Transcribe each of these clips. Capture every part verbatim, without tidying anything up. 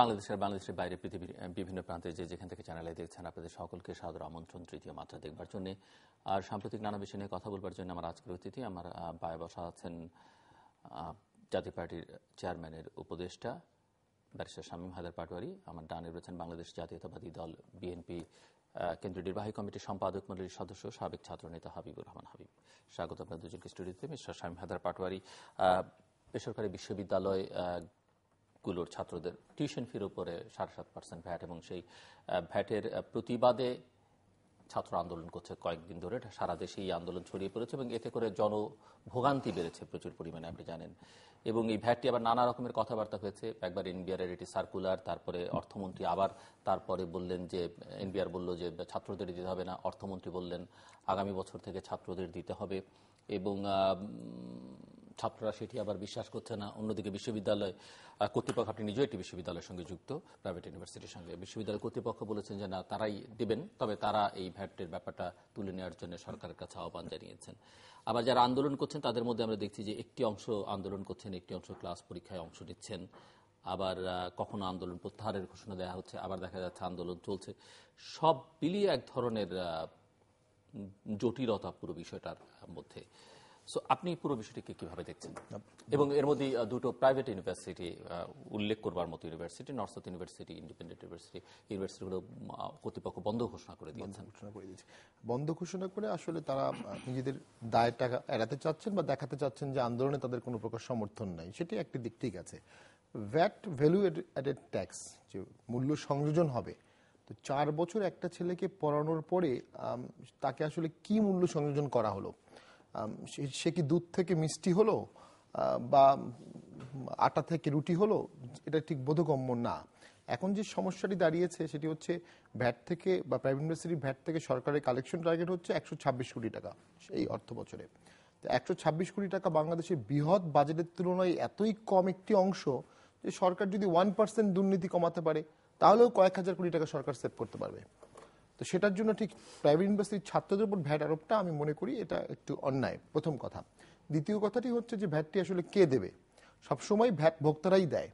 বাংলাদেশের বাংলাদেশের বাইরে পৃথিবীর বিভিন্ন প্রান্তে যে যেখান থেকে চ্যানেলে দেখছেন আপনাদের সকলকে সাদর আমন্ত্রণ তৃতীয় মাত্রা দেখবার জন্য। আর সাম্প্রতিক নানা বিষয় নিয়ে কথা বলবার জন্য আমার আজকের অতিথি আমার পায়ে বসা আছেন জাতীয় পার্টির চেয়ারম্যানের উপদেষ্টা ব্যারিস্টার শামীম হায়দার পাটোয়ারি। আমার ডানে রয়েছেন বাংলাদেশ জাতীয়তাবাদী দল বিএনপি কেন্দ্রীয় নির্বাহী কমিটির সম্পাদক মণ্ডলীর সদস্য সাবেক ছাত্রনেতা হাবিবুর রহমান হাবিব। স্বাগত আপনার দুজনকে স্টুডিওতে। মিস্টার শামীম হায়দার পাটোয়ারি, বেসরকারি বিশ্ববিদ্যালয় গুলোর ছাত্রদের টিউশন ফির উপরে সাড়ে সাত পার্সেন্ট ভ্যাট এবং সেই ভ্যাটের প্রতিবাদে ছাত্র আন্দোলন করছে কয়েকদিন ধরে। সারা দেশে এই আন্দোলন ছড়িয়ে পড়েছে এবং এতে করে জনভোগান্তি বেড়েছে প্রচুর পরিমাণে, আপনি জানেন। এবং এই ভ্যাটটি আবার নানা রকমের কথাবার্তা হয়েছে। একবার এনবিআরের এটি সার্কুলার, তারপরে অর্থমন্ত্রী আবার তারপরে বললেন যে এনবিআর বলল যে ছাত্রদের দিতে হবে না, অর্থমন্ত্রী বললেন আগামী বছর থেকে ছাত্রদের দিতে হবে এবং ছাত্ররা সেটি আবার বিশ্বাস করছে না। অন্যদিকে বিশ্ববিদ্যালয় কর্তৃপক্ষ, আপনি নিজেও একটি বিশ্ববিদ্যালয়ের সঙ্গে যুক্ত, প্রাইভেট ইউনিভার্সিটির সঙ্গে, বিশ্ববিদ্যালয় কর্তৃপক্ষ বলেছেন যে না, তারাই দেবেন, তবে তারা এই ভ্যাটের ব্যাপারটা তুলে নেওয়ার জন্য সরকারের কাছে আহ্বান জানিয়েছেন। আবার যারা আন্দোলন করছেন তাদের মধ্যে আমরা দেখছি যে একটি অংশ আন্দোলন করছেন, একটি অংশ ক্লাস পরীক্ষায় অংশ নিচ্ছেন, আবার কখনো আন্দোলন প্রত্যাহারের ঘোষণা দেওয়া হচ্ছে, আবার দেখা যাচ্ছে আন্দোলন চলছে। সব মিলিয়ে এক ধরনের জটিলতা পুরো বিষয়টার মধ্যে। সো আপনি পুরো বিষয়টিকে কিভাবে দেখছেন? এবং এর মধ্যে দুটো প্রাইভেট ইউনিভার্সিটি উল্লেখ করবার মতো university, north south university, independent university, ইউনিভার্সিটিগুলো কর্তৃপক্ষ বন্ধ ঘোষণা করে দিয়েছেন। বন্ধ ঘোষণা করে আসলে তারা নিজেদের দায় টাকা এড়াতে চাচ্ছেন বা দেখাতে চাচ্ছেন যে আন্দোলনে তাদের কোনো প্রকার সমর্থন নাই, সেটি একটি দিক। ঠিক আছে, ভ্যাট ভ্যালু অ্যাডেড ট্যাক্স, যে মূল্য সংযোজন হবে, তো চার বছর একটা ছেলেকে পড়ানোর পরে তাকে আসলে কি মূল্য সংযোজন করা হলো? সে কি দুধ থেকে মিষ্টি হলো বা আটা থেকে রুটি হলো? এটা ঠিক বোধগম্য না। এখন যে সমস্যাটি দাঁড়িয়েছে সেটি হচ্ছে ভ্যাট থেকে বা প্রাইভেট ইউনিভার্সিটির ভ্যাট থেকে সরকারের কালেকশন টার্গেট হচ্ছে একশো ছাব্বিশ কোটি টাকা এই অর্থ বছরে। তো একশো ছাব্বিশ কোটি টাকা বাংলাদেশের বৃহৎ বাজেটের তুলনায় এতই কম একটি অংশ যে সরকার যদি ওয়ান পার্সেন্ট দুর্নীতি কমাতে পারে তাহলেও কয়েক হাজার কোটি টাকা সরকার সেভ করতে পারবে। তো সেটার জন্য ঠিক প্রাইভেট ইউনিভার্সিটির ছাত্রদের উপর ভ্যাট আরোপটা আমি মনে করি এটা একটু অন্যায়, প্রথম কথা। দ্বিতীয় কথাটি হচ্ছে যে ভ্যাটটি আসলে কে দেবে? সবসময় ভ্যাট ভোক্তারাই দেয়।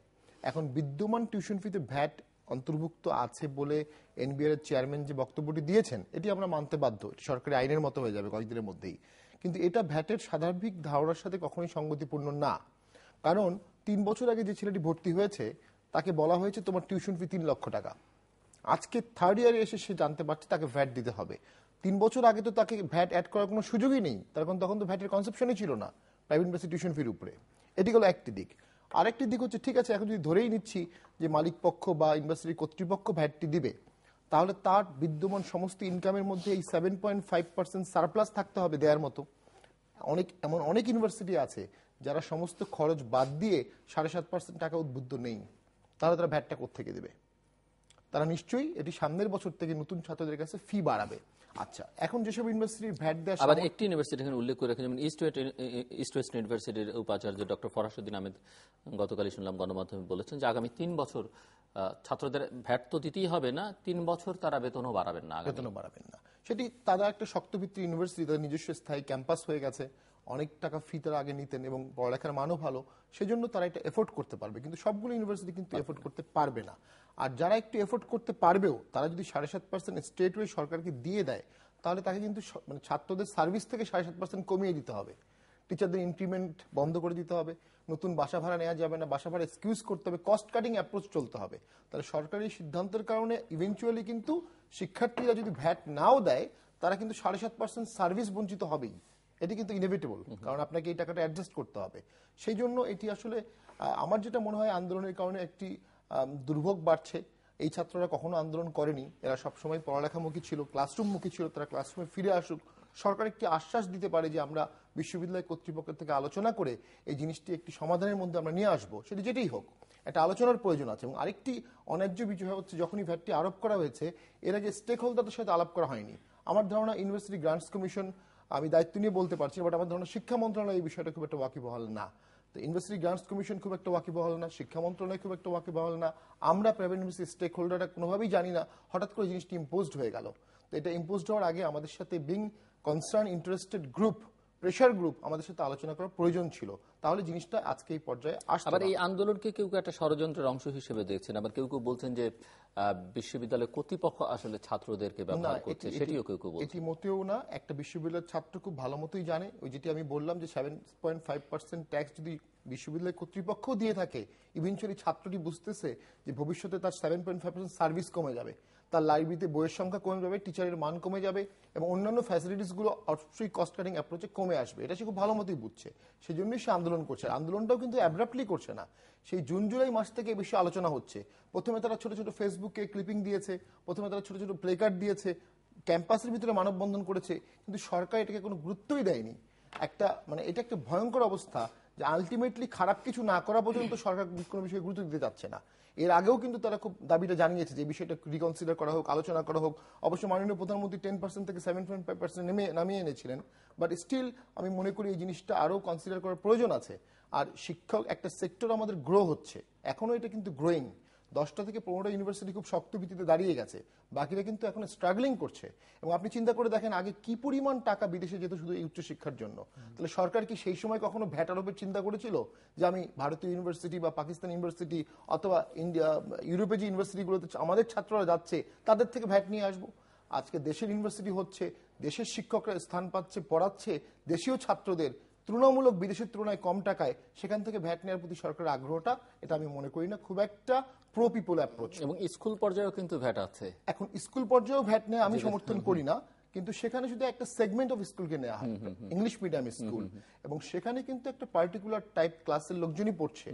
এখন বিদ্যমান টিউশন ফিতে ভ্যাট অন্তর্ভুক্ত আছে বলে এনবিআর এর চেয়ারম্যান যে বক্তব্যটি দিয়েছেন এটি আমরা মানতে বাধ্য, এটি সরকারি আইনের মতো হয়ে যাবে কয়েকদিনের মধ্যেই। কিন্তু এটা ভ্যাটের স্বাভাবিক ধারণার সাথে কখনোই সঙ্গতিপূর্ণ না, কারণ তিন বছর আগে যে ছেলেটি ভর্তি হয়েছে তাকে বলা হয়েছে তোমার টিউশন ফি তিন লক্ষ টাকা। আজকে থার্ড ইয়ারে এসে সে জানতে পারছে তাকে ভ্যাট দিতে হবে। তিন বছর আগে তো তাকে ভ্যাট অ্যাড করার কোনো সুযোগই নেই, তার কারণ তখন তো ভ্যাটের কনসেপশনই ছিল না প্রাইভেট ইউনিভার্সিটি টিউশন ফির উপরে। এটি হলো একটি দিক। আরেকটি দিক হচ্ছে, ঠিক আছে, এখন যদি ধরেই নিচ্ছি যে মালিক পক্ষ বা ইউনিভার্সিটির কর্তৃপক্ষ ভ্যাটটি দিবে, তাহলে তার বিদ্যমান সমস্ত ইনকামের মধ্যে এই seven point five percent surplus থাকতে হবে দেওয়ার মতো। অনেক এমন অনেক ইউনিভার্সিটি আছে যারা সমস্ত খরচ বাদ দিয়ে সাড়ে সাত পার্সেন্ট টাকা উদ্বুদ্ধ নেই, তাহলে তারা ভ্যাটটা কোত্থেকে দেবে? তারা নিশ্চয়ই এটি সামনের বছর থেকে নতুন ছাত্রদের কাছে ফি বাড়াবে। আচ্ছা, এখন যেসব ইউনিভার্সিটির ভ্যাট দেয়, আবার একটি ইউনিভার্সিটি এখানে উল্লেখ করে রাখেন, যেমন ইস্ট ওয়েস্ট ইউনিভার্সিটির উপাচার্য ডক্টর ফরাসউদ্দিন আহমেদ গতকালই শুনলাম গণমাধ্যমে বলেছেন যে আগামী তিন বছর ছাত্রদের ভ্যাট তো দিতেই হবে না, তিন বছর তারা বেতনও বাড়াবেন না। বেতনও বাড়াবেন না, সেটি তারা একটা শক্তভিত্তি ইউনিভার্সিটি, তাদের নিজস্ব স্থায়ী ক্যাম্পাস হয়ে গেছে, অনেক টাকা ফি তারা আগে নিতেন এবং পড়ালেখার মানও ভালো, সেজন্য তারা এটা এফোর্ড করতে পারবে। কিন্তু সবগুলো ইউনিভার্সিটি কিন্তু এফোর্ড করতে পারবে না। আর যারা একটু এফোর্ড করতে পারবেও, তারা যদি সাড়ে সাত পার্সেন্ট স্টেট ওয়ে সরকারকে দিয়ে দেয়, তাহলে তাকে কিন্তু মানে ছাত্রদের সার্ভিস থেকে সাড়ে সাত পার্সেন্ট কমিয়ে দিতে হবে, টিচারদের ইনক্রিমেন্ট বন্ধ করে দিতে হবে, নতুন বাসা ভাড়া নেওয়া যাবে না, বাসা ভাড়া এক্সকিউজ করতে হবে, কস্ট কাটিং অ্যাপ্রোচ চলতে হবে। তাহলে সরকারি সিদ্ধান্তের কারণে ইভেনচুয়ালি কিন্তু শিক্ষার্থীরা যদি ভ্যাট নাও দেয়, তারা কিন্তু সাড়ে সাত পার্সেন্ট সার্ভিস বঞ্চিত হবেই। এটি কিন্তু ইনএভিটেবল, কারণ আপনাকে এই টাকাটা অ্যাডজাস্ট করতে হবে। সেই জন্য এটি আসলে আমার যেটা মনে হয় আন্দোলনের কারণে একটি দুর্ভোগ বাড়ছে। এই ছাত্ররা কখনো আন্দোলন করেনি, এরা সবসময় পড়ালেখামুখী ছিল, ক্লাসরুমমুখী ছিল, তারা ক্লাসরুমে ফিরে আসুক। সরকার একটি আশ্বাস দিতে পারে যে আমরা বিশ্ববিদ্যালয় কর্তৃপক্ষের থেকে আলোচনা করে এই জিনিসটি একটি সমাধানের মধ্যে আমরা নিয়ে আসবো, সেটি যেটাই হোক, একটা আলোচনার প্রয়োজন আছে। এবং আরেকটি অন্যায্য বিষয় হচ্ছে, যখনই ভ্যাটটি আরোপ করা হয়েছে এর আগে স্টেক হোল্ডারদের সাথে আলাপ করা হয়নি। আমার ধারণা ইউনিভার্সিটি গ্রান্টস কমিশন, আমি দায়িত্ব নিয়ে বলতে পারছি, বাট আমার ধরনের শিক্ষা মন্ত্রণালয় এই বিষয়টা খুব একটা ওয়াকিবহাল না, তো ইউনিভার্সিটি গ্রান্টস কমিশন খুব একটা ওয়াকিবহাল না, শিক্ষা মন্ত্রণালয় খুব একটা ওয়াকিবহাল না, আমরা প্রাইভেট ইউনিভার্সিটি স্টেক হোল্ডাররা কোনোভাবেই জানি না। হঠাৎ করে জিনিসটি ইম্পোজড হয়ে গেল। তো এটা ইম্পোজড হওয়ার আগে আমাদের সাথে being concern interested group pressure group আমাদের সাথে আলোচনা করার প্রয়োজন ছিল, তাহলে জিনিসটা আজকে এই পর্যায়ে আসছে। আবার এই আন্দোলনকে কেউ কেউ একটা ষড়যন্ত্রের অংশ হিসেবে দেখছেন, আবার কেউ কেউ বলছেন যে বিশ্ববিদ্যালয় কর্তৃপক্ষ আসলে ছাত্রদেরকে ব্যবহার করছে, সেটিও কেউ কেউ বলছেন। এটি মোটেও না, একটা বিশ্ববিদ্যালয়ের ছাত্র খুব ভালো মতোই জানে, ওই যেটি আমি বললাম যে seven point five percent tax যদি বিশ্ববিদ্যালয় কর্তৃপক্ষ দিয়ে থাকে, ইভেনচুয়ালি ছাত্রটি বুঝতেছে যে ভবিষ্যতে তার seven point five percent service কমে যাবে, তার লাইব্রেরিতে বইয়ের সংখ্যা কমে যাবে, টিচারের মান কমে যাবে এবং অন্যান্য ফ্যাসিলিটিসগুলো অবশ্যই কস্ট কাটিং অ্যাপ্রোচে কমে আসবে। এটা সে খুব ভালো মতোই বুঝছে, সেই জন্যই সে আন্দোলন করছে। আন্দোলনটাও কিন্তু অ্যাব্রাপ্টলি করছে না, সেই জুন জুলাই মাস থেকে বেশি আলোচনা হচ্ছে। প্রথমে তারা ছোটো ছোটো ফেসবুকে ক্লিপিং দিয়েছে, প্রথমে তারা ছোটো ছোটো প্লেকার্ড দিয়েছে, ক্যাম্পাসের ভিতরে মানববন্ধন করেছে, কিন্তু সরকার এটাকে কোনো গুরুত্বই দেয়নি। একটা মানে এটা একটা ভয়ঙ্কর অবস্থা যে আলটিমেটলি খারাপ কিছু না করা পর্যন্ত সরকার কোনো বিষয়ে গুরুত্ব দিতে চাচ্ছে না। এর আগেও কিন্তু তারা খুব দাবিটা জানিয়েছে যে বিষয়টা রিকনসিডার করা হোক, আলোচনা করা হোক। অবশ্য মাননীয় প্রধানমন্ত্রী টেন পার্সেন্ট থেকে সেভেন পয়েন্ট ফাইভ পার্সেন্ট নেমে নামিয়ে এনেছিলেন, বাট স্টিল আমি মনে করি এই জিনিসটা আরও কনসিডার করার প্রয়োজন আছে। আর শিক্ষক একটা সেক্টর আমাদের গ্রো হচ্ছে, এখনও এটা কিন্তু গ্রোয়িং, দশটা থেকে পনেরোটা ইউনিভার্সিটি খুব শক্ত ভিত্তিতে দাঁড়িয়ে গেছে, বাকিরা কিন্তু এখন স্ট্রাগলিং করছে। এবং আপনি চিন্তা করে দেখেন আগে কি পরিমাণ টাকা বিদেশে যেত শুধু এই উচ্চশিক্ষার জন্য, তাহলে সরকার কি সেই সময় কখনো ভ্যাট আরোপের চিন্তা করেছিল? যে আমি ভারতীয় ইউনিভার্সিটি বা পাকিস্তান ইউনিভার্সিটি অথবা ইন্ডিয়া ইউরোপে যে ইউনিভার্সিটিগুলোতে আমাদের ছাত্ররা যাচ্ছে তাদের থেকে ভ্যাট নিয়ে আসবো। আজকে দেশের ইউনিভার্সিটি হচ্ছে, দেশের শিক্ষকরা স্থান পাচ্ছে, পড়াচ্ছে দেশীয় ছাত্রদের তুলনামূলক বিদেশের তুলনায় কম টাকায়, সেখান থেকে ভ্যাট নেওয়ার প্রতি সরকারের আগ্রহটা এটা আমি মনে করি না খুব একটা প্রো পিপল অ্যাপ্রোচ। এবং স্কুল পর্যায়েও কিন্তু ভ্যাট আছে, এখন স্কুল পর্যায়েও ভ্যাট নেওয়া আমি সমর্থন করি না, কিন্তু সেখানে শুধু একটা সেগমেন্ট অফ স্কুলকে নেওয়া হয়, ইংলিশ মিডিয়াম স্কুল, এবং সেখানে কিন্তু একটা পার্টিকুলার টাইপ ক্লাসের লোকজনই পড়ছে।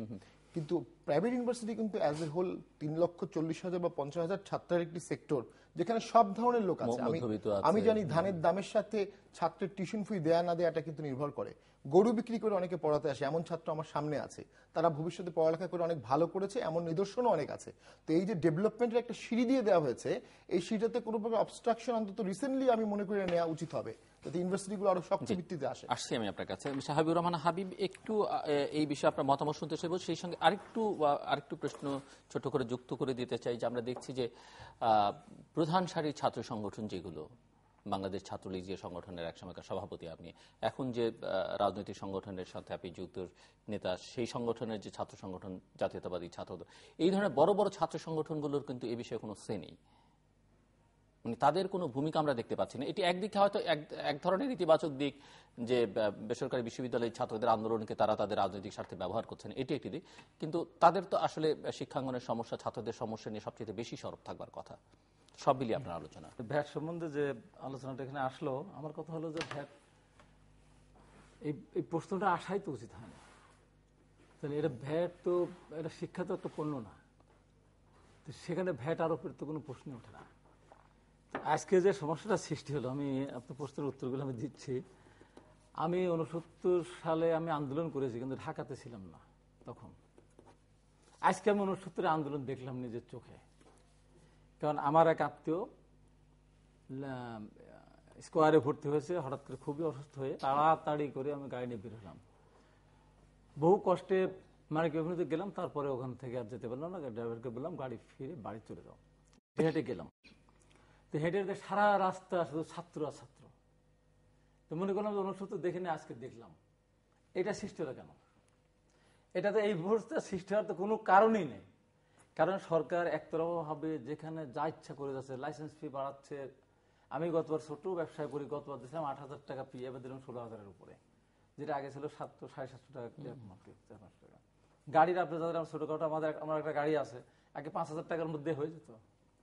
কিন্তু প্রাইভেট ইউনিভার্সিটি কিন্তু অ্যাজ এ হোল তিন লক্ষ চল্লিশ হাজার বা পঞ্চাশ হাজার ছাত্রের একটি সেক্টর যেখানে সব ধরনের লোক আছে। আমি আমি জানি ধানের দামের সাথে ছাত্রের টিউশন ফি দেয়া না দেয়াটা কিন্তু নির্ভর করে। গরু বিক্রি করে অনেকে পড়াতে আসে, এমন ছাত্র আমার সামনে আছে, তারা ভবিষ্যতে পড়ালেখা করে অনেক ভালো করেছে, এমন নিদর্শনও অনেক আছে। তো এই যে ডেভেলপমেন্টের একটা সিঁড়ি দিয়ে দেওয়া হয়েছে, এই সিঁড়িটাতে কোনো প্রকার অবস্ট্রাকশন অন্তত রিসেন্টলি আমি মনে করি নেওয়া উচিত হবে, যাতে ইউনিভার্সিটিগুলো আরো শক্ত ভিত্তিতে আসে। আসছি আমি আপনার কাছে হাবিবুর রহমান হাবিব, একটু এই বিষয়ে আপনার মতামত শুনতে চাইব, সেই সঙ্গে আরেকটু আরেকটু প্রশ্ন ছোট করে যুক্ত করে দিতে চাই যে আমরা দেখছি যে প্রধান সারির ছাত্র সংগঠন যেগুলো, বাংলাদেশ ছাত্রলীগ যে সংগঠনের একসময়কার সভাপতি আপনি, এখন যে রাজনৈতিক সংগঠনের সাথে আপনি যুক্ত নেতা, সেই সংগঠনের যে ছাত্র সংগঠন জাতীয়তাবাদী ছাত্র, এই ধরনের বড় বড় ছাত্র সংগঠনগুলোর কিন্তু এ বিষয়ে কোনো সে নেই, মানে তাদের কোনো ভূমিকা আমরা দেখতে পাচ্ছি না। এটি একদিকে হয়তো এক ধরনের ইতিবাচক দিক যে বেসরকারি বিশ্ববিদ্যালয়ের ছাত্রদের আন্দোলনকে তারা তাদের রাজনৈতিক স্বার্থে ব্যবহার করছেন, এটি একটি দিক, কিন্তু তাদের তো আসলে শিক্ষাঙ্গনের সমস্যা, ছাত্রদের সমস্যা নিয়ে সবচেয়ে বেশি সরব থাকবার কথা। সব মিলিয়ে আপনার আলোচনা ভ্যাট সম্বন্ধে যে আলোচনাটা এখানে আসলো, আমার কথা হলো যে ভ্যাট এই প্রশ্নটা আসাই তো উচিত হয় না, তাহলে এটা ভ্যাট তো এটা শিক্ষা তো একটা পণ্য না, তো সেখানে ভ্যাট আরোপের তো কোনো প্রশ্নই ওঠে না। আজকে যে সমস্যাটা সৃষ্টি হলো, আমি আপনার প্রশ্নের উত্তরগুলো আমি দিচ্ছি। আমি উনসত্তর সালে আমি আন্দোলন করেছি, কিন্তু ঢাকাতে ছিলাম না তখন। আজকে আমি উনসত্তরে আন্দোলন দেখলাম নিজের চোখে, কারণ আমার এক আত্মীয় স্কোয়ারে ভর্তি হয়েছে, হঠাৎ করে খুবই অসুস্থ হয়ে তাড়াতাড়ি করে আমি গাড়ি নিয়ে বের হলাম, বহু কষ্টে মানে কেভিনিতে গেলাম, তারপরে ওখান থেকে আর যেতে পারলাম না, ড্রাইভারকে বললাম গাড়ি ফিরে বাড়ি চলে যাও, হেঁটে গেলাম। তো হেঁটে হেঁটে সারা রাস্তা শুধু ছাত্র আর ছাত্র, তো মনে করলাম যে উনসত্তর দেখে নিয়ে আজকে দেখলাম, এটা সৃষ্টি হলো কেন? এটা তো এই মুহূর্তে সৃষ্টি হওয়ার তো কোনো কারণই নেই, কারণ সরকার একতরফাভাবে যেখানে যা ইচ্ছা করে যাচ্ছে, লাইসেন্স ফি বাড়াচ্ছে। আমি গতবার ছোট ব্যবসায় করি, গতবার দিয়েছিলাম আট হাজার টাকা ফি, এবার দিলাম ষোলো হাজারের উপরে, যেটা আগে ছিল সাতশো সাড়ে সাতশো টাকা চার পাঁচশো টাকা। গাড়ির আপনার যাদের আমার ছোটোখাটো আমাদের আমার একটা গাড়ি আছে, আগে পাঁচ হাজার টাকার মধ্যে হয়ে যেত,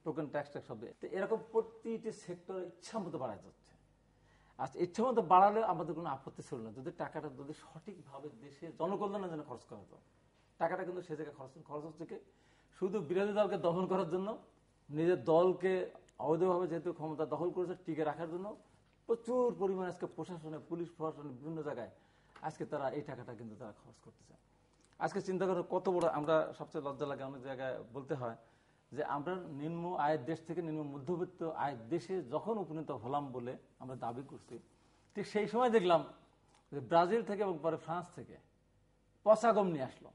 টোকেন ট্যাক্স ট্যাক্স সব। তো এরকম প্রতিটি সেক্টরে ইচ্ছা মতো বাড়া যাচ্ছে। আচ্ছা, ইচ্ছা মতো বাড়ালে আমাদের কোনো আপত্তি ছিল না, যদি টাকাটা যদি সঠিকভাবে দেশে জনকল্যাণের জন্য খরচ করা হতো। টাকাটা কিন্তু সে জায়গায় খরচ খরচ হচ্ছে কি শুধু বিরোধী দলকে দখল করার জন্য, নিজের দলকে অবৈধভাবে যেহেতু ক্ষমতা দখল করেছে টিকে রাখার জন্য প্রচুর পরিমাণে আজকে প্রশাসনে, পুলিশ প্রশাসনে, বিভিন্ন জায়গায় আজকে তারা এই টাকাটা কিন্তু তারা খরচ করতে চায়। আজকে চিন্তা করো কত বড়, আমরা সবচেয়ে লজ্জা লাগে অনেক জায়গায় বলতে হয় যে আমরা নিম্ন আয়ের দেশ থেকে নিম্ন মধ্যবিত্ত আয়ের দেশে যখন উপনীত হলাম বলে আমরা দাবি করছি, ঠিক সেই সময় দেখলাম যে ব্রাজিল থেকে এবং পরে ফ্রান্স থেকে পচাগম নিয়ে আসলো।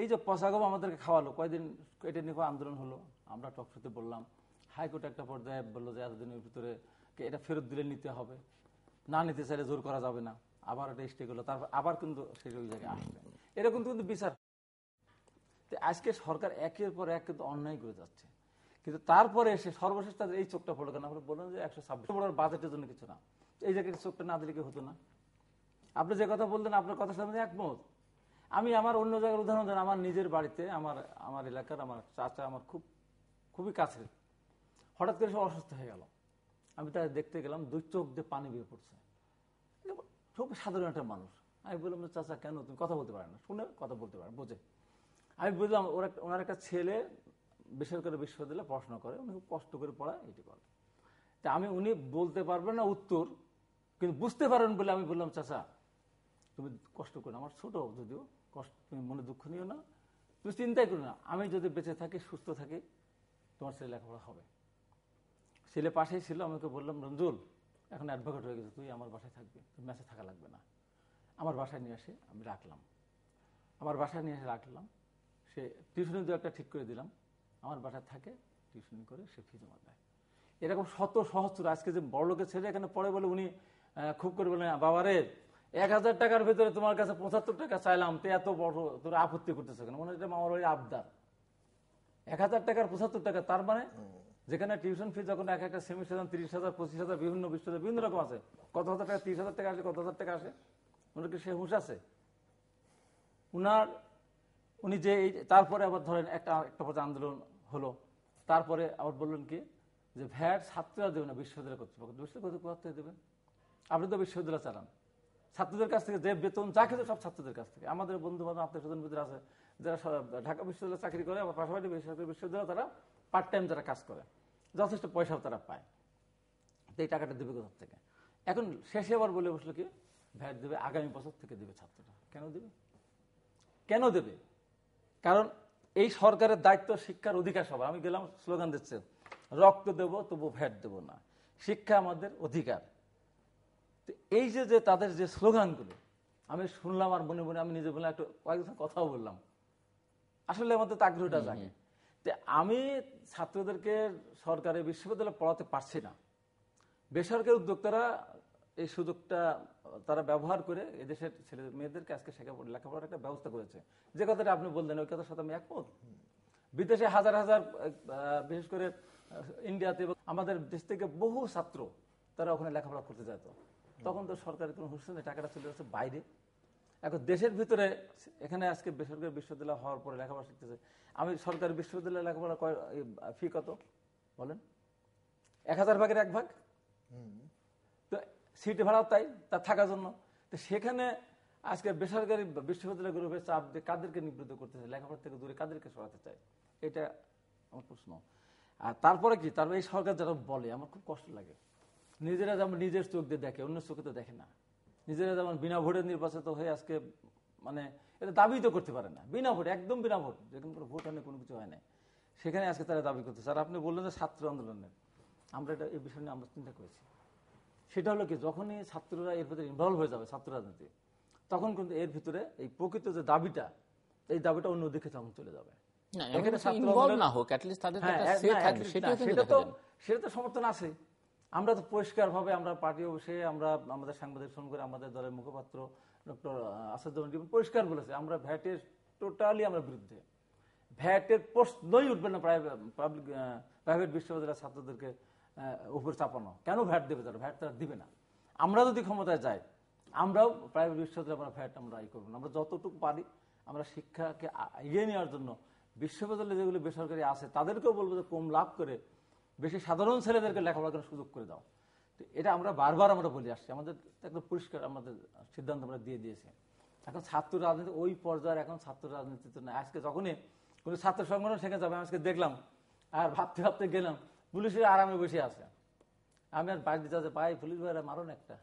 এই যে পচাগম আমাদেরকে খাওয়ালো, কয়েকদিন এটা নিয়ে আন্দোলন হলো, আমরা টকশোতে বললাম, হাইকোর্ট একটা পর্যায়ে বললো যে এতদিনের ভিতরে এটা ফেরত দিলে নিতে হবে, না নিতে চাইলে জোর করা যাবে না। আবার এটা স্টে করলো, তারপর আবার কিন্তু সেই জায়গায় আসবে, এরকম কিন্তু বিচার। আজকে সরকার একের পর এক কিন্তু অন্যায় করে যাচ্ছে, কিন্তু তারপরে এসে সর্বশেষ তাদের এই চোখটা পড়লো। কেন বললেন যে একশো ছাব্বিশ বলার বাজেটের জন্য কিছু না, এই জায়গায় চোখটা না দিলে কি হতো না? আপনি যে কথা বললেন আপনার কথার সাথে একমত। আমি আমার অন্য জায়গার উদাহরণ দেন, আমার নিজের বাড়িতে আমার আমার এলাকার আমার চাচা আমার খুব খুবই কাছের, হঠাৎ করে সে অসুস্থ হয়ে গেল। আমি তার দেখতে গেলাম, দুই চোখ দিয়ে পানি বের পড়ছে, খুব সাধারণ একটা মানুষ। আমি বললাম চাচা কেন তুমি কথা বলতে পারেন না? শুনে কথা বলতে পারেন, বোঝে। আমি বুঝলাম ওর একটা ওনার একটা ছেলে বেসরকারি বিশ্ববিদ্যালয়ে পড়াশোনা করে, উনি খুব কষ্ট করে পড়ায়, এটি করে। তা আমি উনি বলতে পারবেন না উত্তর, কিন্তু বুঝতে পারেন বলে আমি বললাম চাচা তুমি কষ্ট করো, আমার ছোট যদিও কষ্ট, তুমি মনে দুঃখ নিও না, তুমি চিন্তাই করো না, আমি যদি বেঁচে থাকি সুস্থ থাকি তোমার ছেলে লেখাপড়া হবে। ছেলে পাশেই ছিল। আমাকে বললাম রঞ্জুল এখন অ্যাডভোকেট হয়ে গেছে, তুই আমার বাসায় থাকবি, তুমি মেসে থাকা লাগবে না। আমার বাসায় নিয়ে আসে আমি রাখলাম, আমার বাসায় নিয়ে এসে রাখলাম, সে টিউশনি দু একটা ঠিক করে দিলাম, আমার বাসায় থাকে, টিউশনি করে সে ফি জমা দেয়। এরকম শত সহস্র। আজকে যে বড় লোকের ছেলে এখানে পড়ে বলে উনি খুব করে বলেন বাবারে এক হাজার টাকার ভেতরে তোমার কাছে পঁচাত্তর টাকা চাইলাম, তো এত বড় তোর আপত্তি করতেছে কেন? মনে হচ্ছে আমার ওই আবদার। এক হাজার টাকার পঁচাত্তর টাকা, তার মানে যেখানে টিউশন ফি যখন এক একটা সেমিস্টার তিরিশ হাজার পঁচিশ হাজার বিভিন্ন বিশ্ববিদ্যালয় বিভিন্ন রকম আছে, কত হাজার টাকা তিরিশ হাজার টাকা আসে, কত হাজার টাকা আসে, ওনার কি সে হুঁশ আছে? উনার উনি যে তারপরে আবার ধরেন একটা একটা পর্যায়ে আন্দোলন হলো, তারপরে আবার বললেন কি যে ভ্যাট ছাত্ররা দেবে না, বিশ্ববিদ্যালয় কর্তৃপক্ষ। বিশ্ববিদ্যালয় কর্তৃপক্ষ দেবেন, আপনি তো বিশ্ববিদ্যালয় চালান, ছাত্রদের কাছ থেকে যে বেতন যা কিছু সব ছাত্রদের কাছ থেকে। আমাদের বন্ধু বান্ধব আত্মীয় স্বজন ভিতরে আছে যারা ঢাকা বিশ্ববিদ্যালয়ে চাকরি করে, আবার পাশাপাশি বেসরকারি বিশ্ববিদ্যালয়ে তারা পার্ট টাইম যারা কাজ করে যথেষ্ট পয়সাও তারা পায়, তো এই টাকাটা দেবে কোথার থেকে? এখন শেষে আবার বলে বসলো কি ভ্যাট দেবে আগামী বছর থেকে দেবে ছাত্ররা। কেন দেবে? কেন দেবে? কারণ এই সরকারের দায়িত্ব শিক্ষার অধিকার সবার। আমি গেলাম স্লোগান দিচ্ছে রক্ত দেবো তবু ভ্যাট দেবো না, শিক্ষা আমাদের অধিকার। তো এই যে যে তাদের যে স্লোগানগুলো আমি শুনলাম আর মনে মনে আমি নিজে বললাম, একটু কয়েকজন কথাও বললাম, আসলে আমাদের তো আগ্রহটা জাগে। তো আমি ছাত্রদেরকে সরকারি বিশ্ববিদ্যালয়ে পড়াতে পারছি না, বেসরকারি উদ্যোক্তারা এই সুযোগটা তারা ব্যবহার করে এদেশের ছেলে মেয়েদেরকে আজকে শেখা লেখাপড়ার একটা ব্যবস্থা করেছে। যে কথাটা আপনি বললেন ওই কথার সাথে আমি একমত। বিদেশে হাজার হাজার বিশেষ করে ইন্ডিয়াতে এবং আমাদের দেশ থেকে বহু ছাত্র তারা ওখানে লেখাপড়া করতে যেত, তখন তো সরকারের কোনো হুঁশ নেই, টাকাটা চলে যাচ্ছে বাইরে। এখন দেশের ভিতরে এখানে আজকে বেসরকারি বিশ্ববিদ্যালয় হওয়ার পরে লেখাপড়া শিখতেছে। আমি সরকারি বিশ্ববিদ্যালয়ে লেখাপড়া ফি কত বলেন? এক হাজার ভাগের এক ভাগ, তো সিট ভাড়া তাই তার থাকার জন্য। তো সেখানে আজকে বেসরকারি বিশ্ববিদ্যালয়গুলোর চাপ দিয়ে কাদেরকে নিবৃত্ত করতে চায়, লেখাপড়া থেকে দূরে কাদেরকে সরাতে চায়, এটা আমার প্রশ্ন। আর তারপরে কি তারপরে এই সরকার যারা বলে আমার খুব কষ্ট লাগে, নিজেরা যেমন নিজের চোখ দিয়ে দেখে অন্য চোখে তো দেখে না, নিজেরা যেমন বিনা ভোটে নির্বাচিত হয়ে আজকে মানে এটা দাবি তো করতে পারে না, বিনা ভোট, একদম বিনা ভোট, যেখানে কোনো ভোট হয় না কোনো কিছু হয় না, সেখানে আজকে তারা দাবি করতেছে। আর আপনি বললেন যে ছাত্র আন্দোলনের, আমরা এটা এই বিষয় নিয়ে আমরা চিন্তা করেছি, সেটা হলো কি যখনই ছাত্ররা এর ভিতরে ইনভলভ হয়ে যাবে ছাত্র রাজনীতি, তখন কিন্তু এর ভিতরে এই প্রকৃত যে দাবিটা এই দাবিটা অন্যদিকে তখন চলে যাবে। সেটা তো সমর্থন আছে, আমরা তো পরিষ্কারভাবে আমরা পার্টি অফিসে আমরা আমাদের সাংবাদিক সম্মেলন করে আমাদের দলের মুখপাত্র ডক্টর আসাদুজ্জামান টিপু পরিষ্কার বলেছে আমরা ভ্যাটের টোটালি আমরা বিরুদ্ধে, ভ্যাটের প্রশ্নই উঠবে না পাবলিক প্রাইভেট বিশ্ববিদ্যালয়ের ছাত্রদেরকে উপরে চাপানো। কেন ভ্যাট দেবে তারা? ভ্যাট তারা দিবে না। আমরা যদি ক্ষমতায় যাই আমরাও প্রাইভেট বিশ্ববিদ্যালয়ে আমরা ভ্যাট আমরা ই করবো না। আমরা যতটুকু পারি আমরা শিক্ষাকে এগিয়ে নেওয়ার জন্য বিশ্ববিদ্যালয় যেগুলো বেসরকারি আছে তাদেরকেও বলবো যে কম লাভ করে বেশি সাধারণ ছেলেদেরকে লেখাপড়া করার সুযোগ করে দাও। তো এটা আমরা বারবার আমরা বলে আসছি, আমাদের একটা পরিষ্কার আমাদের সিদ্ধান্ত আমরা দিয়ে দিয়েছি। এখন ছাত্র রাজনীতি ওই পর্যায়ে এখন ছাত্র রাজনীতিতে না, আজকে যখনই কোনো ছাত্র সংগঠন সেখানে যাবে আজকে দেখলাম আর ভাবতে ভাবতে গেলাম পুলিশের আরামে বসে আছে, আমি আর বাড়িতে যাতে পাই পুলিশ ভাইরা মারুন একটা,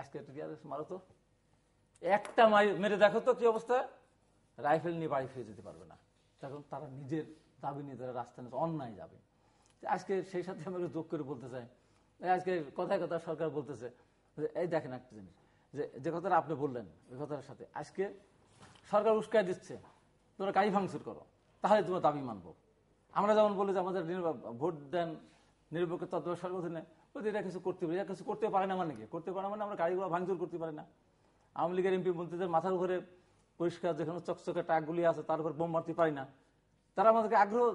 আজকে একটা টিআরএস মারো তো একটা, মারি মেরে দেখো তো কি অবস্থা, রাইফেল নিয়ে বাড়ি ফিরে যেতে পারবে না। তখন তারা নিজের দাবি নিয়ে তারা রাস্তায় অন্যায় যাবে। আজকে সেই সাথে আমাকে যোগ করে বলতে চাই, আজকে কথায় কথা সরকার বলতেছে এই দেখেন একটা জিনিস যে যে কথাটা আপনি বললেন ওই কথাটার সাথে আজকে সরকার উস্কাই দিচ্ছে তোমরা গাড়ি ভাঙচুর করো তাহলে তোমার দাবি মানবো। আমরা যেমন বলি যে আমাদের ভোট দেন নিরপেক্ষ তত্ত্বাবধানে, ওদের এটা কিছু করতে পারি, এটা কিছু করতে পারে না মানে কি করতে পারে না মানে আমরা গাড়িগুলো ভাঙচুর করতে পারি না, আওয়ামী লীগের এমপি মন্ত্রীদের মাথার উপরে পরিষ্কার যেখানে চকচকে টাকগুলি আছে তার উপর বোম মারতে পারি না, তারা আমাদেরকে আগ্রহ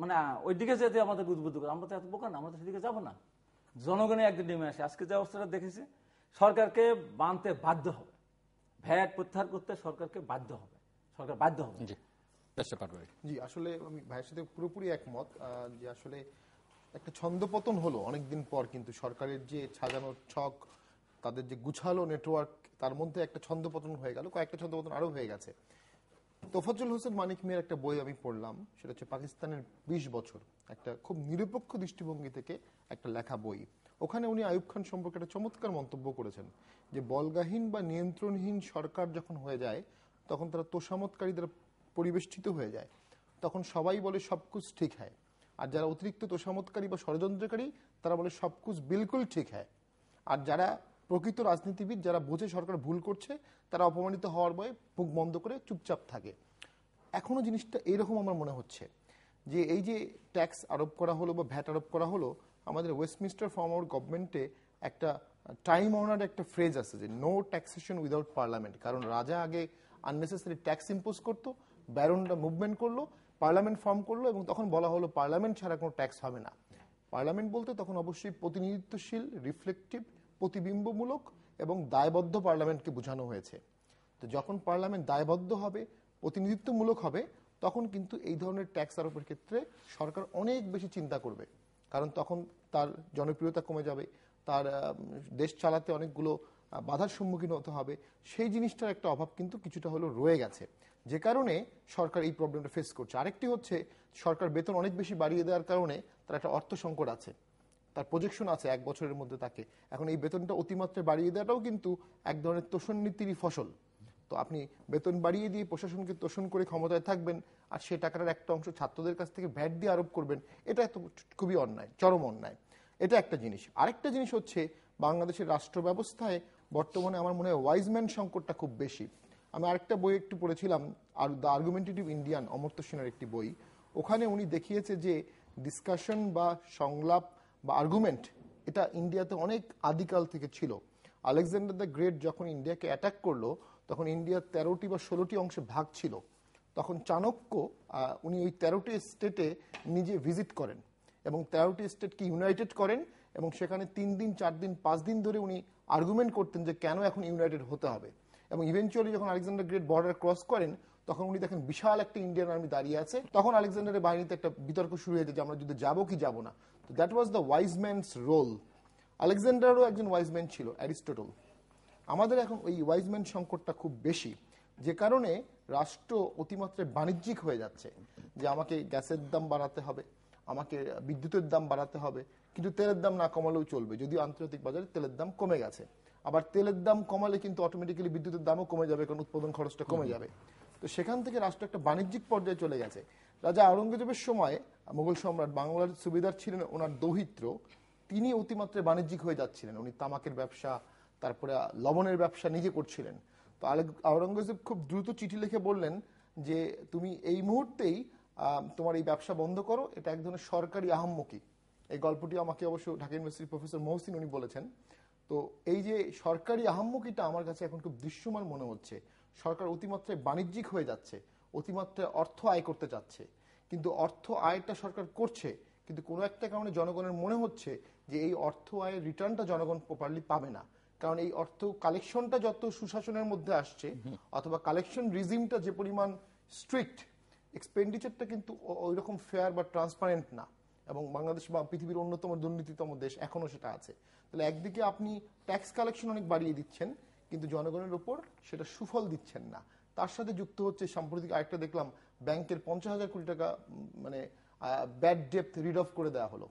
মানে ওইদিকে যেতে আমাদের উদ্বুদ্ধ করে। আমরা তো এত বোকা না, আমরা তো সেদিকে যাবো না। জনগণে একদিন নেমে আসে। আজকে যে অবস্থাটা দেখেছি, সরকারকে মানতে বাধ্য হবে, ভ্যাট প্রত্যাহার করতে সরকারকে বাধ্য হবে, সরকার বাধ্য হবে। জি, আসলে আমি ভাইয়ের সাথে পুরোপুরি একমত যে আসলে একটা ছন্দপতন হলো অনেকদিন পর, কিন্তু সরকারের যে সাজানো ছক, তাদের যে গুছালো নেটওয়ার্ক, তার মধ্যে একটা ছন্দপতন হয়ে গেল, কয়েকটা ছন্দপতন আরও হয়ে গেছে। তোফাজ্জল হোসেন মানিক মিয়ার একটা বই আমি পড়লাম, সেটা হচ্ছে পাকিস্তানের বিশ বছর, একটা খুব নিরপেক্ষ দৃষ্টিভঙ্গি থেকে একটা লেখা বই। ওখানে উনি আইয়ুব খান সম্পর্কে একটা চমৎকার মন্তব্য করেছেন যে বলগাহীন বা নিয়ন্ত্রণহীন সরকার যখন হয়ে যায় তখন তারা তোষামতকারীদের পরিবেষ্টিত হয়ে যায়, তখন সবাই বলে সবকিছু ঠিক হয়, আর যারা অতিরিক্ত তোষামতকারী বা ষড়যন্ত্রকারী তারা বলে সবকিছু বিলকুল ঠিক হয়, আর যারা প্রকৃত রাজনীতিবিদ, যারা বোঝে সরকার ভুল করছে, তারা অপমানিত হওয়ার ভয়ে মুখ বন্ধ করে চুপচাপ থাকে। এখনও জিনিসটা এইরকম আমার মনে হচ্ছে যে এই যে ট্যাক্স আরোপ করা হলো বা ভ্যাট আরোপ করা হলো, আমাদের ওয়েস্টমিনিস্টার ফর্ম অফ গভর্নমেন্টে একটা টাইম অনার একটা ফ্রেজ আছে যে নো ট্যাক্সেশন উইদাউট পার্লামেন্ট। কারণ রাজা আগে আননেসেসারি ট্যাক্স ইম্পোজ করতো, ব্যারনরা মুভমেন্ট করলো, পার্লামেন্ট ফর্ম করলো, এবং তখন বলা হলো পার্লামেন্ট ছাড়া কোনো ট্যাক্স হবে না। পার্লামেন্ট বলতে তখন অবশ্যই প্রতিনিধিত্বশীল, রিফ্লেকটিভ, প্রতিবিম্বমূলক এবং দায়বদ্ধ পার্লামেন্টকে বোঝানো হয়েছে। তো যখন পার্লামেন্ট দায়বদ্ধ হবে, প্রতিনিধিত্বমূলক হবে, তখন কিন্তু এই ধরনের ট্যাক্স আরোপের ক্ষেত্রে সরকার অনেক বেশি চিন্তা করবে, কারণ তখন তার জনপ্রিয়তা কমে যাবে, তার দেশ চালাতে অনেকগুলো বাধার সম্মুখীন হতে হবে। সেই জিনিসটার একটা অভাব কিন্তু কিছুটা হলেও রয়ে গেছে, যে কারণে সরকার এই প্রবলেমটা ফেস করছে। আরেকটি হচ্ছে সরকার বেতন অনেক বেশি বাড়িয়ে দেওয়ার কারণে তার একটা অর্থ সংকট আছে, তার প্রজেকশন আছে এক বছরের মধ্যে তাকে। এখন এই বেতনটা অতিমাত্রায় বাড়িয়ে দেওয়াটাও কিন্তু এক ধরনের তোষণ নীতিরই ফসল। তো আপনি বেতন বাড়িয়ে দিয়ে প্রশাসনকে তোষণ করে ক্ষমতায় থাকবেন, আর সেই টাকাটার একটা অংশ ছাত্রদের কাছ থেকে ভ্যাট দিয়ে আরোপ করবেন, এটা তো খুবই অন্যায়, চরম অন্যায়। এটা একটা জিনিস। আরেকটা জিনিস হচ্ছে বাংলাদেশের রাষ্ট্র ব্যবস্থায় বর্তমানে আমার মনে হয় ওয়াইজম্যান সংকটটা খুব বেশি। আমি আরেকটা বই একটু পড়েছিলাম, আর দ্য আর্গুমেন্টেটিভ ইন্ডিয়ান, অমর্ত্য সেনের একটি বই। ওখানে উনি দেখিয়েছে যে ডিসকাশন বা সংলাপ বা আর্গুমেন্ট, এটা ইন্ডিয়াতে অনেক আদিকাল থেকে ছিল। আলেকজান্ডার দ্য গ্রেট যখন ইন্ডিয়াকে অ্যাটাক করলো, তখন ইন্ডিয়ার তেরোটি বা ষোলোটি অংশে ভাগ ছিল। তখন চাণক্য উনি ওই তেরোটি স্টেটে নিজে ভিজিট করেন এবং তেরোটি স্টেটকে ইউনাইটেড করেন, এবং সেখানে তিন দিন চার দিন পাঁচ দিন ধরে উনি আর্গুমেন্ট করতেন যে কেন এখন ইউনাইটেড হতে হবে। এবং ইভেনচুয়ালি যখন আলেকজান্ডার গ্রেট বর্ডার ক্রস করেন, তখন উনি দেখেন বিশাল একটা ইন্ডিয়ান আর্মি দাঁড়িয়ে আছে, তখন আলেকজান্ডারের বাহিনীতে একটা বিতর্ক শুরু হয়ে যায় যে আমরা যুদ্ধে যাবো কি যাবো না। তো that was the wise man's role. আলেকজান্ডারও একজন ওয়াইজম্যান ছিল, অ্যারিস্টটল। আমাদের এখন ওই ওয়াইজম্যান সংকটটা খুব বেশি, যে কারণে রাষ্ট্র অতিমাত্রায় বাণিজ্যিক হয়ে যাচ্ছে, যে আমাকে গ্যাসের দাম বাড়াতে হবে, আমাকে বিদ্যুতের দাম বাড়াতে হবে, কিন্তু তেলের দাম না কমালেও চলবে, যদিও আন্তর্জাতিক বাজারে তেলের দাম কমে গেছে। আবার তেলের দাম কমালে কিন্তু অটোমেটিক্যালি বিদ্যুতের দামও কমে যাবে, কারণ উৎপাদন খরচটা কমে যাবে। তো সেখান থেকে রাষ্ট্র একটা বাণিজ্যিক পর্যায়ে চলে গেছে। রাজা আওরঙ্গজেবের সময় মোগল সম্রাট, বাংলার সুবেদার ছিলেন ওনার দৌহিত্র, তিনি অতিমাত্রায় বাণিজ্যিক হয়ে যাচ্ছিলেন। উনি তামাকের ব্যবসা, তারপরে লবণের ব্যবসা নিজে করছিলেন। তো আওরঙ্গজেব খুব দ্রুত চিঠি লিখে বললেন যে তুমি এই মুহূর্তেই তোমার এই ব্যবসা বন্ধ করো, এটা এক ধরনের সরকারি আহাম্মকি। এই গল্পটি আমাকে অবশ্য ঢাকা ইউনিভার্সিটির প্রফেসর মহসিন উনি বলেছেন। তো এই যে সরকারি আহাম্মকিটা আমার কাছে এখন খুব দৃশ্যমান মনে হচ্ছে। সরকার অতিমাত্রায় বাণিজ্যিক হয়ে যাচ্ছে, অতিমাত্রায় অর্থ আয় করতে চাচ্ছে, কিন্তু অর্থ আয়টা সরকার করছে, কিন্তু কোনো একটা কারণে জনগণের মনে হচ্ছে যে এই অর্থ আয়ের রিটার্নটা জনগণ প্রপারলি পাবে না, কারণ এই অর্থ কালেকশনটা যত সুশাসনের মধ্যে আসছে, অথবা কালেকশন রিজিমটা যে পরিমাণ স্ট্রিক্ট, এক্সপেন্ডিচারটা কিন্তু ওই রকম ফেয়ার বা ট্রান্সপারেন্ট না, এবং বাংলাদেশ বা পৃথিবীর অন্যতম দুর্নীতিতম দেশ এখনও সেটা আছে। তাহলে একদিকে আপনি ট্যাক্স কালেকশন অনেক বাড়িয়ে দিচ্ছেন, কিন্তু জনগণের ওপর সেটা সুফল দিচ্ছেন না। তার সাথে যুক্ত হচ্ছে সাম্প্রতিক আরেকটা দেখলাম, ব্যাংকের পঞ্চাশ হাজার কোটি টাকা মানে ব্যাড ডেপ্থ রিড অফ করে দেওয়া হলো।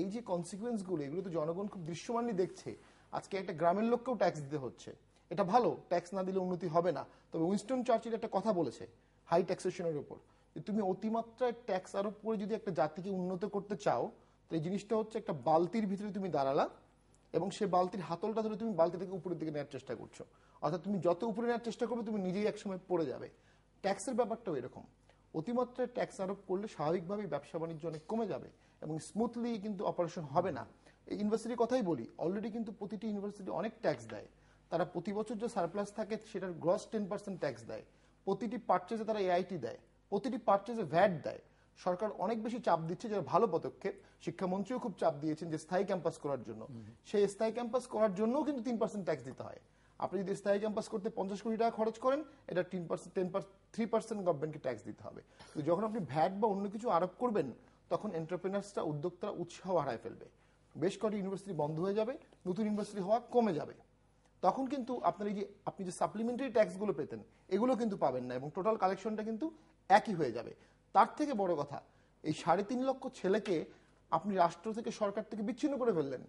এই যে কনসিকুয়েন্সগুলো, এগুলো তো জনগণ খুব দৃশ্যমানই দেখছে। আজকে একটা গ্রামের লোককেও ট্যাক্স দিতে হচ্ছে। এটা ভালো, ট্যাক্স না দিলে উন্নতি হবে না। তবে উইনস্টন চার্চিল একটা কথা বলেছে হাই ট্যাক্সেশনের উপর, যে তুমি অতিমাত্রায় ট্যাক্স আরোপ করে যদি একটা জাতিকে উন্নত করতে চাও, তো এই জিনিসটা হচ্ছে একটা বালতির ভিতরে তুমি দাঁড়ালা, এবং সে বালতির হাতলটা ধরে তুমি বালতিটাকে উপরের দিকে নেওয়ার চেষ্টা করছো। অর্থাৎ তুমি যত উপরে নেওয়ার চেষ্টা করবে, তুমি নিজেই একসময় পড়ে যাবে। ট্যাক্সের ব্যাপারটাও এরকম, অতিমাত্রায় ট্যাক্স আরোপ করলে স্বাভাবিকভাবেই ব্যবসা বাণিজ্য অনেক কমে যাবে এবং স্মুথলি কিন্তু অপারেশন হবে না। এই ইউনিভার্সিটির কথাই বলি, অলরেডি কিন্তু প্রতিটি ইউনিভার্সিটি অনেক ট্যাক্স দেয়। তারা প্রতি বছর যে সারপ্লাস থাকে সেটার গ্রস টেন পার্সেন্ট ট্যাক্স দেয়, প্রতিটি পারচেজে তারা এআইটি দেয়, প্রতিটি পারচেজে ভ্যাট দেয়। সরকার অনেক বেশি চাপ দিচ্ছে, যারা ভালো পদক্ষেপ। শিক্ষামন্ত্রীও খুব চাপ দিয়েছেন যে স্থায়ী ক্যাম্পাস করার জন্য, সেই স্থায়ী ক্যাম্পাস করার জন্যও কিন্তু তিন পার্সেন্ট ট্যাক্স দিতে হয়। আপনি যদি স্থায়ী ক্যাম্পাস করতে পঞ্চাশ কোটি টাকা খরচ করেন, এটা তিন percent ten percent three percent গভর্নমেন্টকে ট্যাক্স দিতে হবে। তো যখন আপনি ভ্যাট বা অন্য কিছু আরোপ করবেন, তখন এন্টারপ্রেনার্সরা, উদ্যোক্তারা উৎসাহ হারায় ফেলবে, বেশ কটি ইউনিভার্সিটি বন্ধ হয়ে যাবে, নতুন ইউনিভার্সিটি হওয়া কমে যাবে। তখন কিন্তু আপনার এই যে আপনি যে সাপ্লিমেন্টারি ট্যাক্সগুলো পেতেন, এগুলো কিন্তু পাবেন না, এবং টোটাল কালেকশনটা কিন্তু একই হয়ে যাবে। তার থেকে বড় কথা, এই সাড়ে তিন লক্ষ ছেলেকে আপনি রাষ্ট্র থেকে, সরকার থেকে বিচ্ছিন্ন করে ফেললেন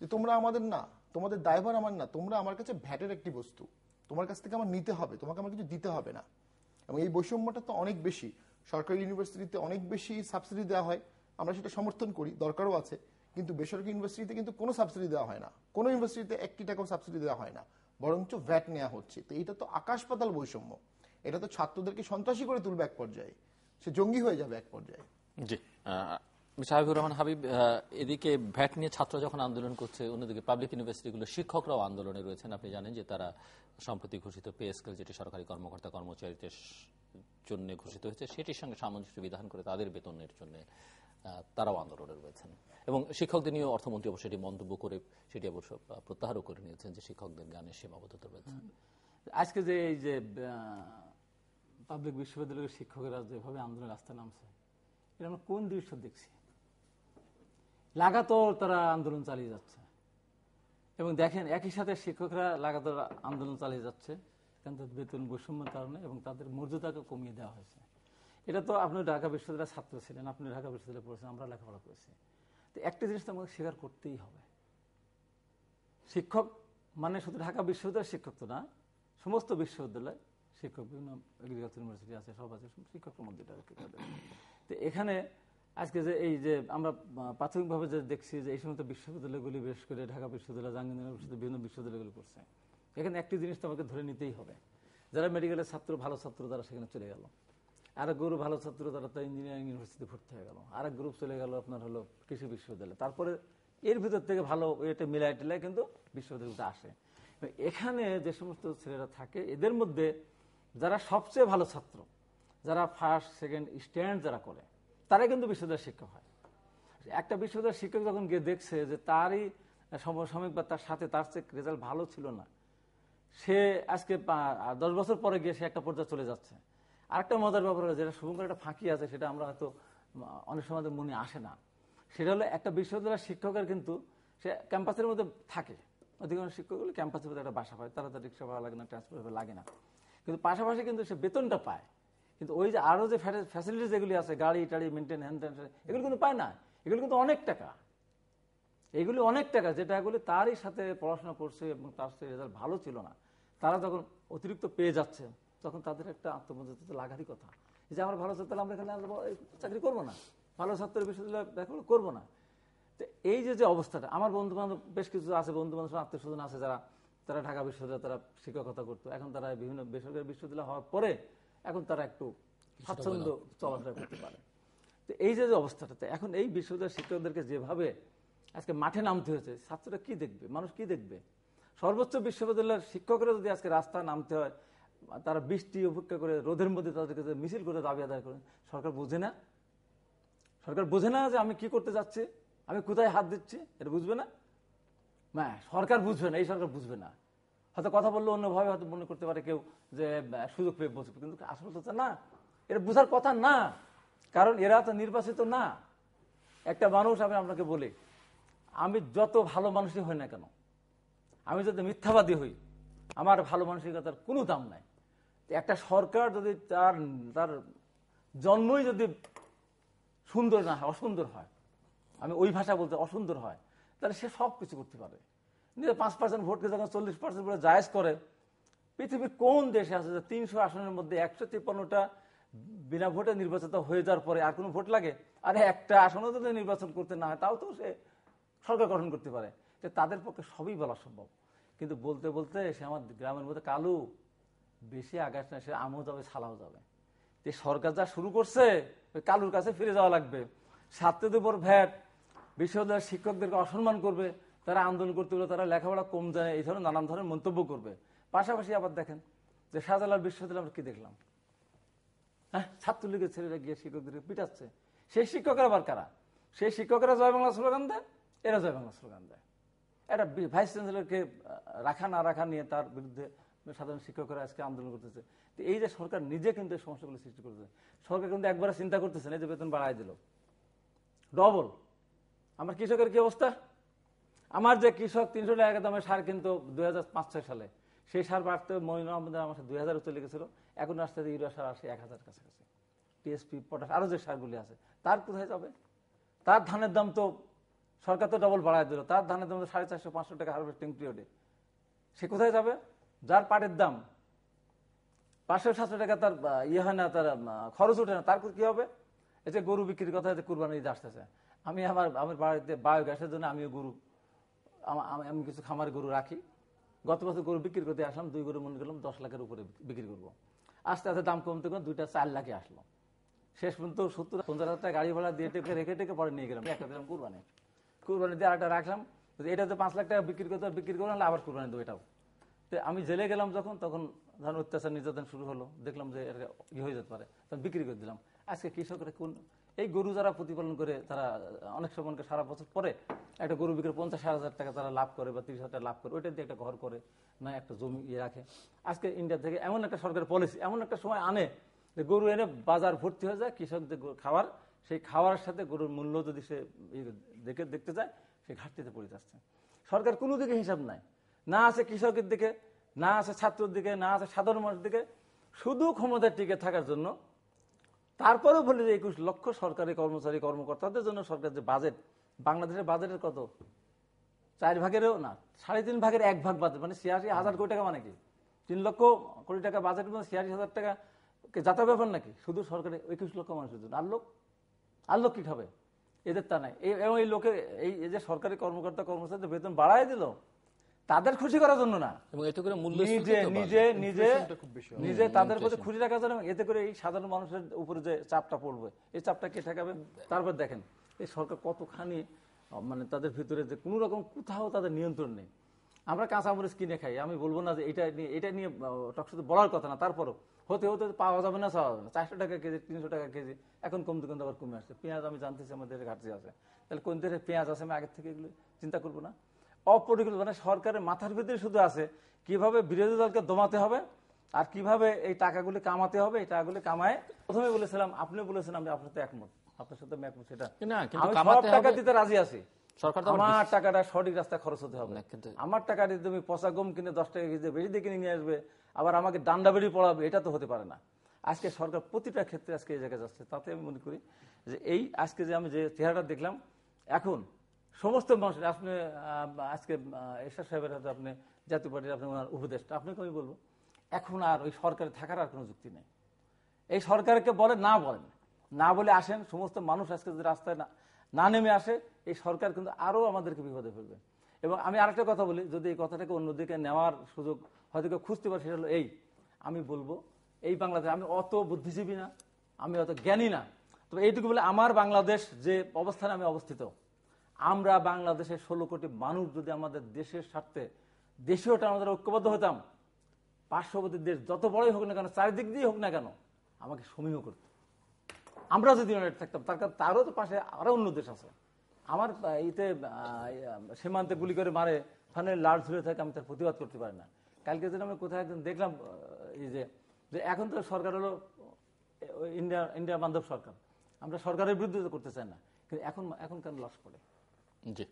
যে তোমরা আমাদের না, তোমাদের দায়ভার আমার না, তোমরা আমার কাছে ভ্যাটের একটি বস্তু, তোমার কাছ থেকে আমার নিতে হবে, তোমাকে আমার কিছু দিতে হবে না। এবং এই বৈষম্যটা তো অনেক বেশি। সরকারি ইউনিভার্সিটিতে অনেক বেশি সাবসিডি দেওয়া হয়, আমরা সেটা সমর্থন করি, দরকারও আছে, কিন্তু বেসরকারি ইউনিভার্সিটিতে কিন্তু কোনো সাবসিডি দেওয়া হয় না, কোনো ইউনিভার্সিটিতে একটি টাকাও সাবসিডি দেওয়া হয় না, বরঞ্চ ভ্যাট নেওয়া হচ্ছে। তো এটা তো আকাশ পাতাল বৈষম্য, এটা তো ছাত্রদেরকে সন্ত্রাসী করে তুলবে এক পর্যায়ে, সে জঙ্গি হয়ে যাবে এক পর্যায়ে। জি হাবিবুর রহমান হাবিব, এদিকে ভ্যাট নিয়ে ছাত্র যখন আন্দোলন করছে, অন্যদিকে পাবলিক ইউনিভার্সিটিগুলো শিক্ষকরাও আন্দোলনে রয়েছেন। আপনি জানেন যে তারা সম্প্রতি ঘোষিত পে স্কেল, যেটি সরকারি কর্মকর্তা কর্মচারীদের জন্য ঘোষিত হয়েছে, সেটির সঙ্গে সামঞ্জস্য বিধান করে তাদের বেতনের জন্য তারাও আন্দোলনে রয়েছেন। এবং শিক্ষকদের নিয়েও অর্থমন্ত্রী অবশ্য এটি মন্তব্য করে, সেটি অবশ্য প্রত্যাহারও করে নিয়েছেন যে শিক্ষকদের গানের সীমাবদ্ধতা রয়েছে। আজকে যে এই যে পাবলিক বিশ্ববিদ্যালয়ের শিক্ষকেরা যেভাবে আন্দোলন রাস্তা নামছে, এটা আমরা কোন দৃশ্য দেখছি? লাগাতার তারা আন্দোলন চালিয়ে যাচ্ছে, এবং দেখেন একই সাথে শিক্ষকরা লাগাতার আন্দোলন চালিয়ে যাচ্ছে, কারণ তাদের বেতন বৈষম্যের কারণে এবং তাদের মর্যাদাকে কমিয়ে দেওয়া হয়েছে। এটা তো আপনি ঢাকা বিশ্ববিদ্যালয়ের ছাত্র ছিলেন, আপনি ঢাকা বিশ্ববিদ্যালয়ে পড়েছেন, আমরা লেখাপড়া করেছি। তো একটা জিনিস তো আমাকে স্বীকার করতেই হবে, শিক্ষক মানে শুধু ঢাকা বিশ্ববিদ্যালয়ের শিক্ষক তো না, সমস্ত বিশ্ববিদ্যালয় শিক্ষক, বিভিন্ন এগ্রিকালচার ইউনিভার্সিটি আছে, সব আছে, শিক্ষকের মধ্যে। তো এখানে আজকে যে এই যে আমরা প্রাথমিকভাবে যে দেখছি যে এই সমস্ত বিশ্ববিদ্যালয়গুলি, বিশেষ করে ঢাকা বিশ্ববিদ্যালয়, জাহাঙ্গীরনগর বিশ্ববিদ্যালয়, বিভিন্ন বিশ্ববিদ্যালয়গুলো করছে, এখানে একটি জিনিস তো আমাকে ধরে নিতেই হবে, যারা মেডিকেলের ছাত্র, ভালো ছাত্র, তারা সেখানে চলে গেল। আরেক গ্রুপ ভালো ছাত্র, তারা তো ইঞ্জিনিয়ারিং ইউনিভার্সিটিতে ভর্তি হয়ে গেল। আরেক গ্রুপ চলে গেল আপনার হলো কৃষি বিশ্ববিদ্যালয়। তারপরে এর ভিতর থেকে ভালো এটা মিলাই টিলায় কিন্তু বিশ্ববিদ্যালয়গুলো আসে। এখানে যে সমস্ত ছেলেরা থাকে, এদের মধ্যে যারা সবচেয়ে ভালো ছাত্র, যারা ফার্স্ট সেকেন্ড স্ট্যান্ড যারা করে, তারাই কিন্তু বিশ্ববিদ্যালয়ের শিক্ষক হয়। একটা বিশ্ববিদ্যালয়ের শিক্ষক যখন গিয়ে দেখছে যে তারই সমসাময়িক বা তার সাথে তার চেয়ে রেজাল্ট ভালো ছিল না, সে আজকে দশ বছর পরে গিয়ে সে একটা পর্যায়ে চলে যাচ্ছে। আরেকটা মজার ব্যাপার হলো, যেটা শুভঙ্কর একটা ফাঁকি আছে, সেটা আমরা হয়তো অনেক সময় মনে আসে না, সেটা হলো একটা বিশ্ববিদ্যালয়ের শিক্ষকের কিন্তু সে ক্যাম্পাসের মধ্যে থাকে। অধিকাংশ শিক্ষকগুলো ক্যাম্পাসের মধ্যে একটা বাসা পায়, তারা তার রিক্সা ভাড়া লাগে না, ট্রান্সপোর্ট লাগে না, কিন্তু পাশাপাশি কিন্তু সে বেতনটা পায়। কিন্তু ওই যে আরও যে ফ্যাসিলিটিস যেগুলি আছে, গাড়ি টাড়ি মেনটেন হ্যান ট্যান, এগুলো কিন্তু পায় না। এগুলো কিন্তু অনেক টাকা, এগুলি অনেক টাকা, যে টাকাগুলি তারই সাথে পড়াশোনা করছে এবং তার সাথে রেজাল্ট ভালো ছিল না, তারা যখন অতিরিক্ত পেয়ে যাচ্ছে, তখন তাদের একটা আত্মমর্যাদা লাগারই কথা, যে আমার ভালো ছাত্র, আমরা এখানে চাকরি করবো না, ভালো ছাত্র বিশ্ববিদ্যালয় দেখো করবো না। তো এই যে যে অবস্থাটা, আমার বন্ধু বান্ধব বেশ কিছু আছে, বন্ধু বান্ধব আত্মীয় স্বজন আছে যারা তারা ঢাকা বিশ্ববিদ্যালয়ে তারা শিক্ষকতা করতো, এখন তারা বিভিন্ন বেসরকারি বিশ্ববিদ্যালয় হওয়ার পরে এখন তারা একটু স্বাচ্ছন্দ্য চলাফেরা করতে পারে। তো এই যে যে অবস্থাটাতে এখন এই বিশ্ববিদ্যালয়ের শিক্ষকদেরকে যেভাবে আজকে মাঠে নামতে হয়েছে, ছাত্ররা কি দেখবে, মানুষ কি দেখবে? সর্বোচ্চ বিশ্ববিদ্যালয়ের শিক্ষকরা যদি আজকে রাস্তা নামতে হয়, তারা বৃষ্টি উপেক্ষা করে রোদের মধ্যে তাদেরকে মিছিল করে দাবি আদায় করেন, সরকার বোঝে না? সরকার বোঝে না যে আমি কি করতে যাচ্ছি, আমি কোথায় হাত দিচ্ছি, এটা বুঝবে না? হ্যাঁ, সরকার বুঝবে না, এই সরকার বুঝবে না। হয়তো কথা বললে অন্যভাবে হয়তো মনে করতে পারে কেউ যে সুযোগ পেয়ে বসবে, কিন্তু আসল কথা না, এটা বোঝার কথা না, কারণ এরা তো নির্বাচিত না। একটা মানুষ, আমি আপনাকে বলি, আমি যত ভালো মানুষই হই না কেন, আমি যদি মিথ্যাবাদী হই, আমার ভালো মানসিকতার কোনো দাম নাই। একটা সরকার যদি তার তার জন্মই যদি সুন্দর না হয়, অসুন্দর হয়, আমি ওই ভাষা বলতে অসুন্দর হয়, তাহলে সে সব কিছু করতে পারে। পাঁচ পার্সেন্ট ভোটকে যখন চল্লিশ পার্সেন্ট বলে জায়েজ করে, পৃথিবীর কোন দেশে আছে যে তিনশো আসনের মধ্যে একশো তিপ্পান্নটা বিনা ভোটে নির্বাচিত হয়ে যাওয়ার পরে আর কোনো ভোট লাগে? আরে একটা আসনও যদি নির্বাচন করতে না হয়, তাও তো সে সরকার গঠন করতে পারে। যে তাদের পক্ষে সবই বলা সম্ভব, কিন্তু বলতে বলতে সে আমার গ্রামের মধ্যে কালু, বেশি আগাস না, সে আমও যাবে, ছালাও যাবে। তো সরকার যা শুরু করছে, ওই কালুর কাছে ফিরে যাওয়া লাগবে। ছাত্রদের উপর ভ্যাট, বিশ্ববিদ্যালয়ের শিক্ষকদেরকে অসম্মান করবে, তারা আন্দোলন করতে গেলে তারা লেখাপড়া কম জানে, এই ধরনের নানান ধরনের মন্তব্য করবে। পাশাপাশি আবার দেখেন যে শাহজালাল বিশ্ববিদ্যালয় আমরা কি দেখলাম, হ্যাঁ ছাত্রলীগের ছেলেরা গিয়ে শিক্ষকদের পিটাচ্ছে। সেই শিক্ষকেরা আবার কারা? সেই শিক্ষকেরা জয় বাংলা স্লোগান দেয়, এরা জয় বাংলা স্লোগান দেয়। এটা ভাইস চ্যান্সেলরকে রাখা না রাখা নিয়ে তার বিরুদ্ধে সাধারণ শিক্ষকরা আজকে আন্দোলন করতেছে। তো এই যে সরকার নিজে কিন্তু এই সমস্যাগুলো সৃষ্টি করতেছে। সরকার কিন্তু একবারে চিন্তা করতেছে না যে বেতন বাড়াই দিল ডবল। আমার কৃষকের কি অবস্থা? আমার যে কৃষক তিনশো টাকা দামের সার কিন্তু দুই হাজার পাঁচ ছয় সালে, সেই সার বাড়তে মহিন আমাদের আমার দুই হাজারও চলে গেছিলো, এখন আসতে ইউরিয়া সার আসে এক হাজার কাছাকাছি, টিএসপি পটাশ আরও যে সারগুলি আছে তার কোথায় যাবে? তার ধানের দাম তো সরকার তো ডবল বাড়ায় দিল, তার ধানের দাম তো সাড়ে চারশো পাঁচশো টাকা হারভেস্টিং পিরিয়ডে, সে কোথায় যাবে? যার পাটের দাম পাঁচশো সাতশো টাকা তার ইয়ে হয় না, তার খরচ ওঠে না, তার কী হবে? এই যে গরু বিক্রির কথা কুরবানি ঈদ আসতেছে, আমি আমার আমার বাড়িতে বায়োগ্যাসের জন্য আমিও গরু আমি কিছু খামার গরু রাখি, গত বছর গরু বিক্রি করতে আসলাম, দুই গরু মনে করলাম দশ লাখের উপরে বিক্রি করবো, আস্তে আস্তে দাম কমতে কমতে দুইটা চার লাখে আসলো, শেষ পর্যন্ত সত্তর পঞ্চাশ হাজার টাকা গাড়ি ভাড়া দিয়ে টেকে রেখে টেকে পরে নিয়ে গেলাম, একটা দিলাম কুরবানি, কুরবানি দিয়ে আরেকটা রাখলাম, এটা তো পাঁচ লাখ টাকা বিক্রি করতে বিক্রি করলাম, আবার কুরবানি দেবো এটাও। তো আমি জেলে গেলাম যখন, তখন ধরেন অত্যাচার নির্যাতন শুরু হলো, দেখলাম যে এটা ইয়ে হয়ে যেতে পারে, তখন বিক্রি করে দিলাম। আজকে কৃষকরা কোন এই গরু যারা প্রতিপালন করে তারা অনেক সময় সারা বছর পরে একটা গরু বিক্রি পঞ্চাশ হাজার টাকা তারা লাভ করে বা তিরিশ হাজার টাকা লাভ করে, ওইটা দিয়ে একটা ঘর করে না একটা জমি ইয়ে রাখে। আজকে ইন্ডিয়া থেকে এমন একটা সরকারের পলিসি এমন একটা সময় আনে যে গরু এনে বাজার ভর্তি হয়ে যায়, কৃষকদের খাবার সেই খাওয়ার সাথে গরুর মূল্য যদি সে দেখে দেখতে যায় সে ঘাটতিতে পড়ে যাচ্ছে। সরকার কোনো দিকে হিসাব নাই, না আছে কৃষকের দিকে, না আছে ছাত্রের দিকে, না আছে সাধারণ মানুষের দিকে, শুধু ক্ষমতায় টিকে থাকার জন্য। তারপরেও বলি যে একুশ লক্ষ সরকারি কর্মচারী কর্মকর্তাদের জন্য সরকার যে বাজেট, বাংলাদেশের বাজেটের কত চার ভাগেরও না সাড়ে তিন ভাগের এক ভাগ বাজেট, মানে ছিয়াশি হাজার কোটি টাকা, মানে কি তিন লক্ষ কোটি টাকা বাজেট মানে ছিয়াশি হাজার টাকা যাতা ব্যাপার নাকি? শুধু সরকারি একুশ লক্ষ মানুষের জন্য। আর লোক আর লোক কি খাবে? এদের তা নাই। এবং এই লোকের এই যে সরকারি কর্মকর্তা কর্মচারীদের বেতন বাড়ায় দিল তাদের খুশি করার জন্য না, নিজে তাদের প্রতি খুশি রাখার জন্য, এতে করে এই সাধারণ মানুষের উপরে যে চাপটা পড়বে এই চাপটা কে ঠেকাবে? তারপর দেখেন এই সরকার কতখানি মানে তাদের ভিতরে যে কোনো রকম কোথাও তাদের নিয়ন্ত্রণ নেই। আমরা কাঁচামরিচ কিনে খাই, আমি বলবো না যে এটা নিয়ে এটা নিয়ে টকশোতে বলার কথা না, তারপরও হতে হতে পাওয়া যাবে না চাওয়া যাবে না, চারশো টাকা কেজি তিনশো টাকা কেজি এখন কমতে কমতে আবার কমে আসছে। পেঁয়াজ আমি জানতেছি আমাদের ঘাটতি আছে, তাহলে কোন দেশে পেঁয়াজ আছে আমি আগের থেকে এগুলো চিন্তা করবো না। অপরিকল্পিত মানে সরকারের মাথার ভিতরে শুধু আছে কিভাবে বিরোধী দলকে দমাতে হবে আর কিভাবে এই টাকাগুলি কামাতে হবে। এই টাকাগুলি কামায় প্রথমে বলেছিলাম, আপনি বলেছেন, আমি আপনার সাথে একমত, আপনার সাথে আমি একমত, সেটা আমার টাকা দিতে রাজি আছি, আমার টাকাটা সঠিক রাস্তায় খরচ হতে হবে। আমার টাকা দিয়ে তুমি পচা গম কিনে দশ টাকা কেজি বেশি দিয়ে কিনে নিয়ে আসবে, আবার আমাকে ডান্ডা বেরিয়ে পড়াবে, এটা তো হতে পারে না। আজকে সরকার প্রতিটা ক্ষেত্রে আজকে এই জায়গায় যাচ্ছে, তাতে আমি মনে করি যে এই আজকে যে আমি যে চেহারাটা দেখলাম এখন সমস্ত মানুষের। আপনি আজকে এরশাদ সাহেবের হাতে আপনি জাতীয় পার্টির আপনি ওনার উপদেষ্টা, আপনাকে আমি বলবো এখন আর ওই সরকারে থাকার আর কোনো যুক্তি নেই। এই সরকারকে বলে না বলেন, না বলে আসেন, সমস্ত মানুষ আজকে যদি রাস্তায় না না নেমে আসে এই সরকার কিন্তু আরও আমাদেরকে বিপদে ফেলবে। এবং আমি আরেকটা কথা বলি, যদি এই কথাটাকে অন্যদিকে নেওয়ার সুযোগ হয়তো কেউ খুঁজতে পারে, সেটা হলো এই আমি বলবো এই বাংলাদেশ, আমি অত বুদ্ধিজীবী না, আমি অত জ্ঞানী না, তবে এইটুকু বলে আমার বাংলাদেশ যে অবস্থানে আমি অবস্থিত, আমরা বাংলাদেশের ষোলো কোটি মানুষ যদি আমাদের দেশের স্বার্থে দেশীয়টা আমাদের ঐক্যবদ্ধ হতাম, পার্শ্ববর্তী দেশ যত বড়ই হোক না কেন, চারিদিক দিয়ে হোক না কেন, আমাকে সমীহ করত। আমরা যদি ইউনাইটেড থাকতাম, তার কারণ তারও তো পাশে আরও অন্য দেশ আছে, আমার এতে সীমান্তে গুলি করে মারে, ওখানে লাল ঝুলে থাকে, আমি তার প্রতিবাদ করতে পারি না। কালকে যেন আমি কোথায় একজন দেখলাম এই যে যে এখন তো সরকার হলো ইন্ডিয়া ইন্ডিয়া বান্ধব সরকার, আমরা সরকারের বিরুদ্ধে করতে চাই না, কিন্তু এখন এখন কেন লস পড়ে?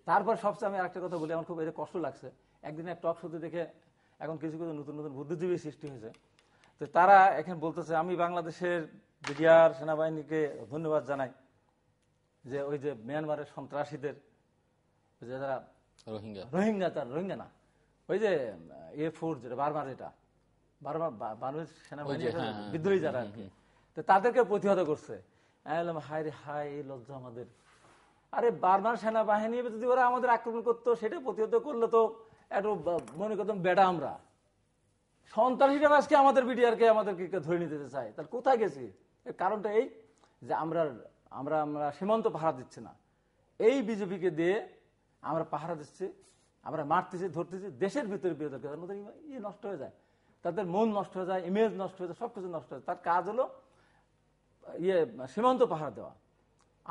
তারপর সবচেয়ে আমি একটা কথা বলি, আমার খুব এটা কষ্ট লাগছে, একদিন একটা টক শোতে দেখে এখন কিছু কিছু নতুন নতুন বুদ্ধিজীবী সৃষ্টি হয়েছে, তো তারা এখন বলতেছে আমি বাংলাদেশের বিডিআর সেনাবাহিনীকে ধন্যবাদ জানাই যে ওই যে মিয়ানমারের সন্ত্রাসীদের যে যারা রোহিঙ্গা রোহিঙ্গা তার রোহিঙ্গা না ওই যে এ ফোর যেটা বারবার যেটা বারবার বাংলাদেশ সেনাবাহিনী বিদ্রোহী যারা আর কি, তো তাদেরকে প্রতিহত করছে। হায় রে হায়, এই লজ্জা আমাদের। আরে বারবার সেনাবাহিনী যদি ওরা আমাদের আক্রমণ করতো সেটা প্রতিহত করলে তো একটু মনে করতাম বেটা আমরা সন্ত্রাসীরা, আজকে আমাদের বিডিআরকে আমাদেরকে ধরে নিতে চাই, তাহলে কোথায় গেছি? এর কারণটা এই যে আমরা আমরা আমরা সীমান্ত পাহারা দিচ্ছি না, এই বিজেপিকে দিয়ে আমরা পাহারা দিচ্ছি আমরা মারতেছি ধরতেছি, দেশের ভিতরে বিরোধের কারণে তাদের ইয়ে নষ্ট হয়ে যায়, তাদের মন নষ্ট হয়ে যায়, ইমেজ নষ্ট হয়ে যায়, সব কিছু নষ্ট হয়ে যায়। তার কাজ হলো ইয়ে সীমান্ত পাহারা দেওয়া,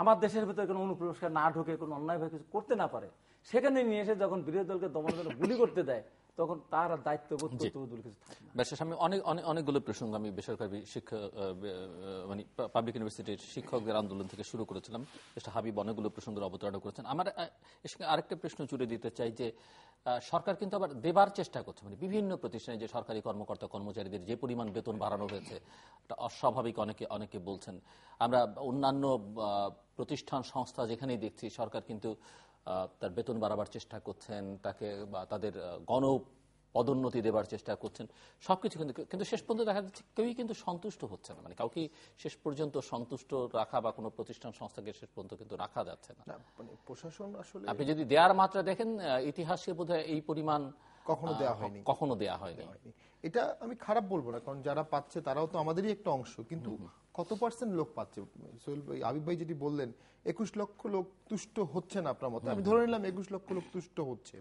আমার দেশের ভিতরে কোনো অনুপ্রবেশকার না ঢুকে কোনো অন্যায়ভাবে কিছু করতে না পারে। সেখানে নিয়ে এসে যখন বিরোধী দলকে দমনের জন্য গুলি করতে দেয় তখন তার দায়িত্ববোধ কিছু থাকে না। বেশ, আমি অনেক অনেকগুলো প্রসঙ্গ আমি বেসরকারি শিক্ষা মানে পাবলিক ইউনিভার্সিটির শিক্ষকদের আন্দোলন থেকে শুরু করেছিলাম। মিস্টার হাবিব অনেকগুলো প্রসঙ্গের অবতারণা করেছেন। আমার এর সঙ্গে আরেকটা প্রশ্ন জুড়ে দিতে চাই যে সরকার কিন্তু আবার দেবার চেষ্টা করছে, মানে বিভিন্ন প্রতিষ্ঠানে যে সরকারি কর্মকর্তা কর্মচারীদের যে পরিমাণ বেতন বাড়ানো হয়েছে এটা অস্বাভাবিক, অনেকে অনেকে বলছেন। আমরা অন্যান্য প্রতিষ্ঠান সংস্থা যেখানেই দেখছি সরকার কিন্তু তার বেতন বাড়াবার চেষ্টা করছেন, তাকে বা তাদের গণ পদোন্নতি দেবার চেষ্টা করছেন, সবকিছু কিন্তু কিন্তু শেষ পর্যন্ত দেখা যাচ্ছে কেউই কিন্তু সন্তুষ্ট হচ্ছে না। মানে কাউকে শেষ পর্যন্ত সন্তুষ্ট রাখা বা কোনো প্রতিষ্ঠান সংস্থাকে শেষ পর্যন্ত কিন্তু রাখা যাচ্ছে না। মানে প্রশাসন আসলে আপনি যদি দেয়ার মাত্রা দেখেন ইতিহাসে বোধহয় এই পরিমাণ কখনো দেয়া হয়নি, কখনো দেয়া হয়নি। এটা আমি খারাপ বলবো না, কারণ যারা পাচ্ছে তারাও তো আমাদেরই একটা অংশ, কিন্তু কত পার্সেন্ট লোক পাচ্ছে? সোহেল ভাই, আবিদ ভাই যেটি বললেন একুশ লক্ষ লোক তুষ্ট হচ্ছে না, আপনার মতে আমি ধরে নিলাম একুশ লক্ষ লোক তুষ্ট হচ্ছে,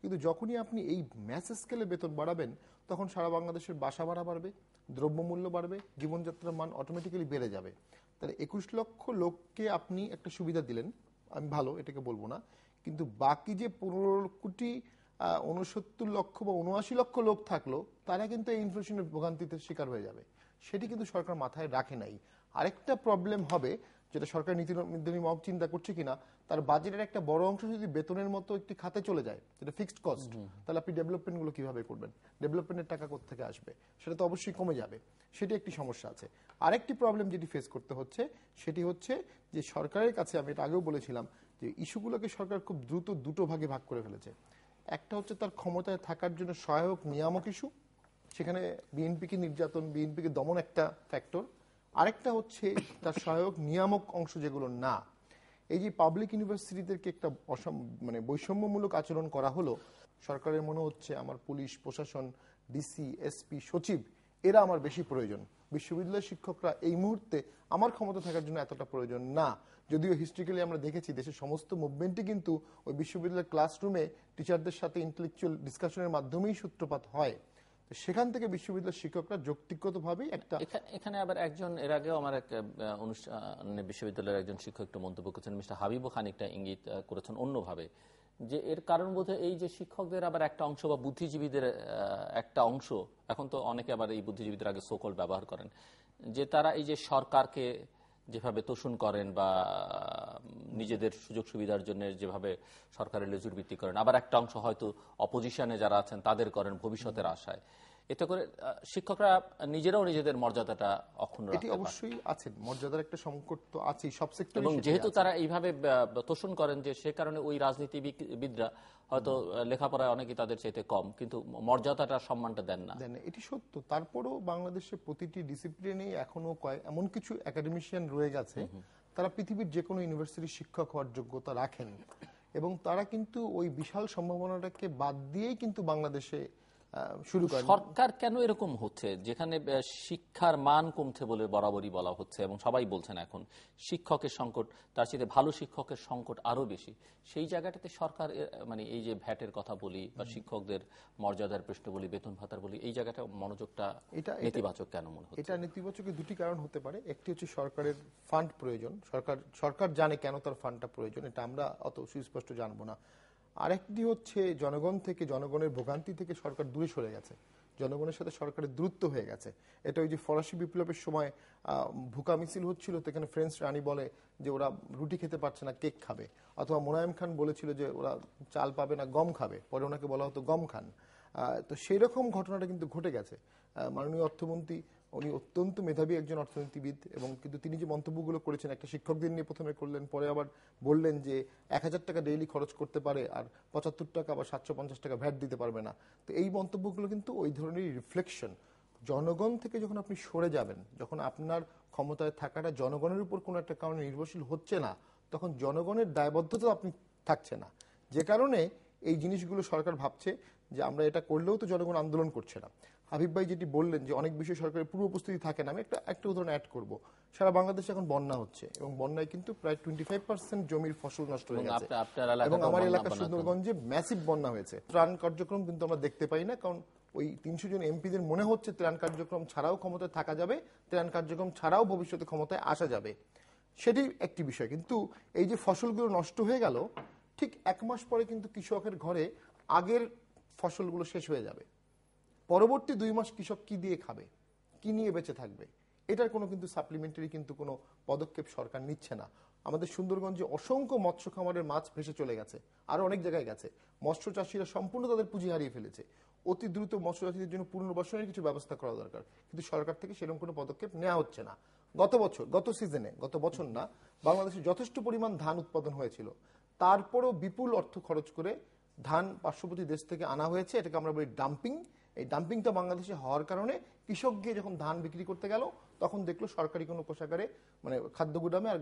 কিন্তু যখনই আপনি এই ম্যাস স্কেলে বেতন বাড়াবেন তখন সারা বাংলাদেশের বাসা ভাড়া বাড়বে, দ্রব্যমূল্য বাড়বে, জীবনযাত্রার মান অটোমেটিক্যালি বেড়ে যাবে। তাহলে একুশ লক্ষ লোককে আপনি একটা সুবিধা দিলেন, আমি ভালো এটাকে বলবো না, কিন্তু বাকি যে পনেরো কোটি উনসত্তর লক্ষ বা উনআশি লক্ষ লোক থাকলো তারা কিন্তু এই ইনফ্লেশনের ভোগান্তিতে শিকার হয়ে যাবে, সেটি কিন্তু সরকার মাথায় রাখে নাই। আরেকটা প্রবলেম হবে যেটা সরকার নীতি নির্ধারণী মহল চিন্তা করছে কিনা, তার বাজেটের একটা বড় অংশ যদি বেতনের মতো একটি খাতে চলে যায় যেটা ফিক্সড কস্ট, তাহলে আপনি ডেভেলপমেন্টগুলো কিভাবে করবেন, ডেভেলপমেন্টের টাকা কোথা থেকে আসবে, সেটা তো অবশ্যই কমে যাবে, সেটি একটি সমস্যা আছে। আরেকটি প্রবলেম যেটি ফেস করতে হচ্ছে সেটি হচ্ছে যে সরকারের কাছে, আমি এটা আগেও বলেছিলাম যে ইস্যুগুলোকে সরকার খুব দ্রুত দুটো ভাগে ভাগ করে ফেলেছে। একটা হচ্ছে তার ক্ষমতায় থাকার জন্য সহায়ক নিয়ামক ইস্যু, সেখানে বিএনপিকে নির্যাতন, বিএনপিকে দমন একটা ফ্যাক্টর। আরেকটা হচ্ছে তার সহায়ক নিয়ামক অংশ যেগুলো না। এই যে পাবলিক ইউনিভার্সিটিদেরকে একটা মানে বৈষম্যমূলক আচরণ করা হলো, সরকারের মনে হচ্ছে আমার পুলিশ প্রশাসন, ডিসি, এসপি, সচিব এরা আমার বেশি প্রয়োজন, বিশ্ববিদ্যালয়ের শিক্ষকরা এই মুহূর্তে আমার ক্ষমতা থাকার জন্য এতটা প্রয়োজন না। যদিও হিস্ট্রিক্যালি আমরা দেখেছি দেশের সমস্ত মুভমেন্টই কিন্তু ওই বিশ্ববিদ্যালয়ের ক্লাসরুমে টিচারদের সাথে ইন্টেলেকচুয়াল ডিসকাশনের মাধ্যমেই সূত্রপাত হয়, সেখান থেকে বিশ্ববিদ্যালয়ের শিক্ষকরা যৌক্তিকতভাবে একটা এখানে আবার একজন এর আগেও আমার এক অনুষ্ঠানে বিশ্ববিদ্যালয়ের একজন শিক্ষক একটু মন্তব্য করেছেন, মিস্টার হাবিব খান একটা ইঙ্গিত করেছেন অন্যভাবে, যে এর কারণ বোধহয় এই যে শিক্ষকদের আবার একটা অংশ বা বুদ্ধিজীবীদের একটা অংশ, এখন তো অনেকে আবার এই বুদ্ধিজীবীদের আগে সকল ব্যবহার করেন, যে তারা এই যে সরকারকে যেভাবে তোষণ করেন বা নিজেদের সুযোগ সুবিধার জন্য যেভাবে সরকারের লেজুর ভিত্তি করেন, আবার একটা অংশ হয়তো অপোজিশনে যারা আছেন তাদের করেন ভবিষ্যতের আশায়, এতে করে শিক্ষকরা নিজেরাও নিজেদের মর্যাদাটা অক্ষুণ্ণ রাখতে পারে। এটি অবশ্যই আছে, মর্যাদার একটা সংকট তো আছে সব সেক্টরে, এবং যেহেতু তারা এইভাবে তোষণ করেন যে সে কারণে ওই রাজনীতিবিদরা হয়তো লেখাপড়ায় অনেকেই তাদের চাইতে কম, কিন্তু মর্যাদাটা সম্মানটা দেন না, এটি সত্য। তারপরেও বাংলাদেশে প্রতিটি ডিসিপ্লিনে এখনো কয়েক এমন কিছু একাডেমিশিয়ান রয়ে গেছে তারা পৃথিবীর যে কোনো ইউনিভার্সিটির শিক্ষক হওয়ার যোগ্যতা রাখেন, এবং তারা কিন্তু ওই বিশাল সম্ভাবনাটাকে বাদ দিয়েই কিন্তু বাংলাদেশে শুরু করে। সরকার কেন এরকম হচ্ছে, যেখানে শিক্ষার মান কমছে বলে বরাবরই বলা হচ্ছে এবং সবাই বলছেন এখন শিক্ষকের সংকট, তার সাথে ভালো শিক্ষকের সংকট আরো বেশি, সেই জায়গাটাতে সরকার মানে এই যে ভ্যাটের কথা বলি বা শিক্ষকদের মর্যাদার প্রশ্ন বলি, বেতন ভাতার বলি, এই জায়গাটা মনোযোগটা এটা নেতিবাচক কেন মনে হচ্ছে? এটা নেতিবাচকের দুটি কারণ হতে পারে। একটি হচ্ছে সরকারের ফান্ড প্রয়োজন, সরকার সরকার জানে কেন তার ফান্ডটা প্রয়োজন, এটা আমরা অত সুস্পষ্ট জানবো না। আরেকটি হচ্ছে জনগণ থেকে, জনগণের ভোগান্তি থেকে সরকার দূরে সরে গেছে, জনগণের সাথে সরকারের দূরত্ব হয়ে গেছে। এটা ওই যে ফরাসি বিপ্লবের সময় ভুকা মিছিল হচ্ছিল, সেখানে ফ্রেঞ্চ রানী বলে যে ওরা রুটি খেতে পারছে না, কেক খাবে, অথবা মোনায়েম খান বলেছিল যে ওরা চাল পাবে না, গম খাবে, পরে ওনাকে বলা হতো গম খান। তো সেই রকম ঘটনাটা কিন্তু ঘটে গেছে। মাননীয় অর্থমন্ত্রী উনি অত্যন্ত মেধাবী একজন অর্থনীতিবিদ, এবং কিন্তু তিনি যে মন্তব্যগুলো করেছেন, একটা শিক্ষকদের নিয়ে প্রথমে করলেন, পরে আবার বললেন যে এক হাজার টাকা ডেইলি খরচ করতে পারে আর পঁচাত্তর টাকা বা সাতশো পঞ্চাশ টাকা ভ্যাট দিতে পারবে না। তো এই মন্তব্যগুলো কিন্তু ওই ধরনের রিফ্লেকশন। জনগণ থেকে যখন আপনি সরে যাবেন, যখন আপনার ক্ষমতায় থাকাটা জনগণের উপর কোনো একটা কারণে নির্ভরশীল হচ্ছে না, তখন জনগণের দায়বদ্ধতা আপনি থাকছে না, যে কারণে এই জিনিসগুলো সরকার ভাবছে যে আমরা এটা করলেও তো জনগণ আন্দোলন করছে না। হাবিব ভাই যেটি বললেন যে অনেক বিষয়ে সরকারের পূর্ব উপস্থিতি থাকে না, আমি একটা একটা উদাহরণ অ্যাড করব। সারা বাংলাদেশে এখন বন্যা হচ্ছে এবং বন্যায় কিন্তু প্রায় টোয়েন্টি ফাইভ পার্সেন্ট জমির ফসল নষ্ট হয়ে গেছে এবং আমার এলাকা সুন্দরগঞ্জে ম্যাসিভ বন্যা হয়েছে। ত্রাণ কার্যক্রম কিন্তু আমরা দেখতে পাই না, কারণ ওই তিনশো জন এমপিদের মনে হচ্ছে ত্রাণ কার্যক্রম ছাড়াও ক্ষমতায় থাকা যাবে, ত্রাণ কার্যক্রম ছাড়াও ভবিষ্যতে ক্ষমতায় আসা যাবে, সেটি একটি বিষয়। কিন্তু এই যে ফসলগুলো নষ্ট হয়ে গেল, ঠিক এক মাস পরে কিন্তু কৃষকের ঘরে আগের ফসলগুলো শেষ হয়ে যাবে। পরবর্তী দুই মাস কৃষক কি দিয়ে খাবে, কি নিয়ে বেঁচে থাকবে, এটার কোনো কিন্তু সাপ্লিমেন্টারি কিন্তু কোনো পদক্ষেপ সরকার নিচ্ছে না। আমাদের সুন্দরগঞ্জে অসংখ্য মৎস্য খামারের মাছ ভেসে চলে গেছে, আরও অনেক জায়গায় গেছে। মৎস্য চাষিরা সম্পূর্ণ তাদের পুঁজি হারিয়ে ফেলেছে। অতি দ্রুত মৎস্য চাষীদের জন্য পুনর্বাসনের কিছু ব্যবস্থা করা দরকার, কিন্তু সরকার থেকে সেরকম কোনো পদক্ষেপ নেওয়া হচ্ছে না। গত বছর গত সিজনে গত বছর না বাংলাদেশে যথেষ্ট পরিমাণ ধান উৎপাদন হয়েছিল, তারপরেও বিপুল অর্থ খরচ করে ধান পার্শ্ববর্তী দেশ থেকে আনা হয়েছে। এটাকে আমরা বলি ডাম্পিং। এই ডাম্পিংটা বাংলাদেশে হওয়ার কারণে কৃষক গিয়ে যখন ধান বিক্রি করতে গেল, তখন দেখলো সরকারি কোনো কোষাগারে মানে খাদ্য গুদামে আর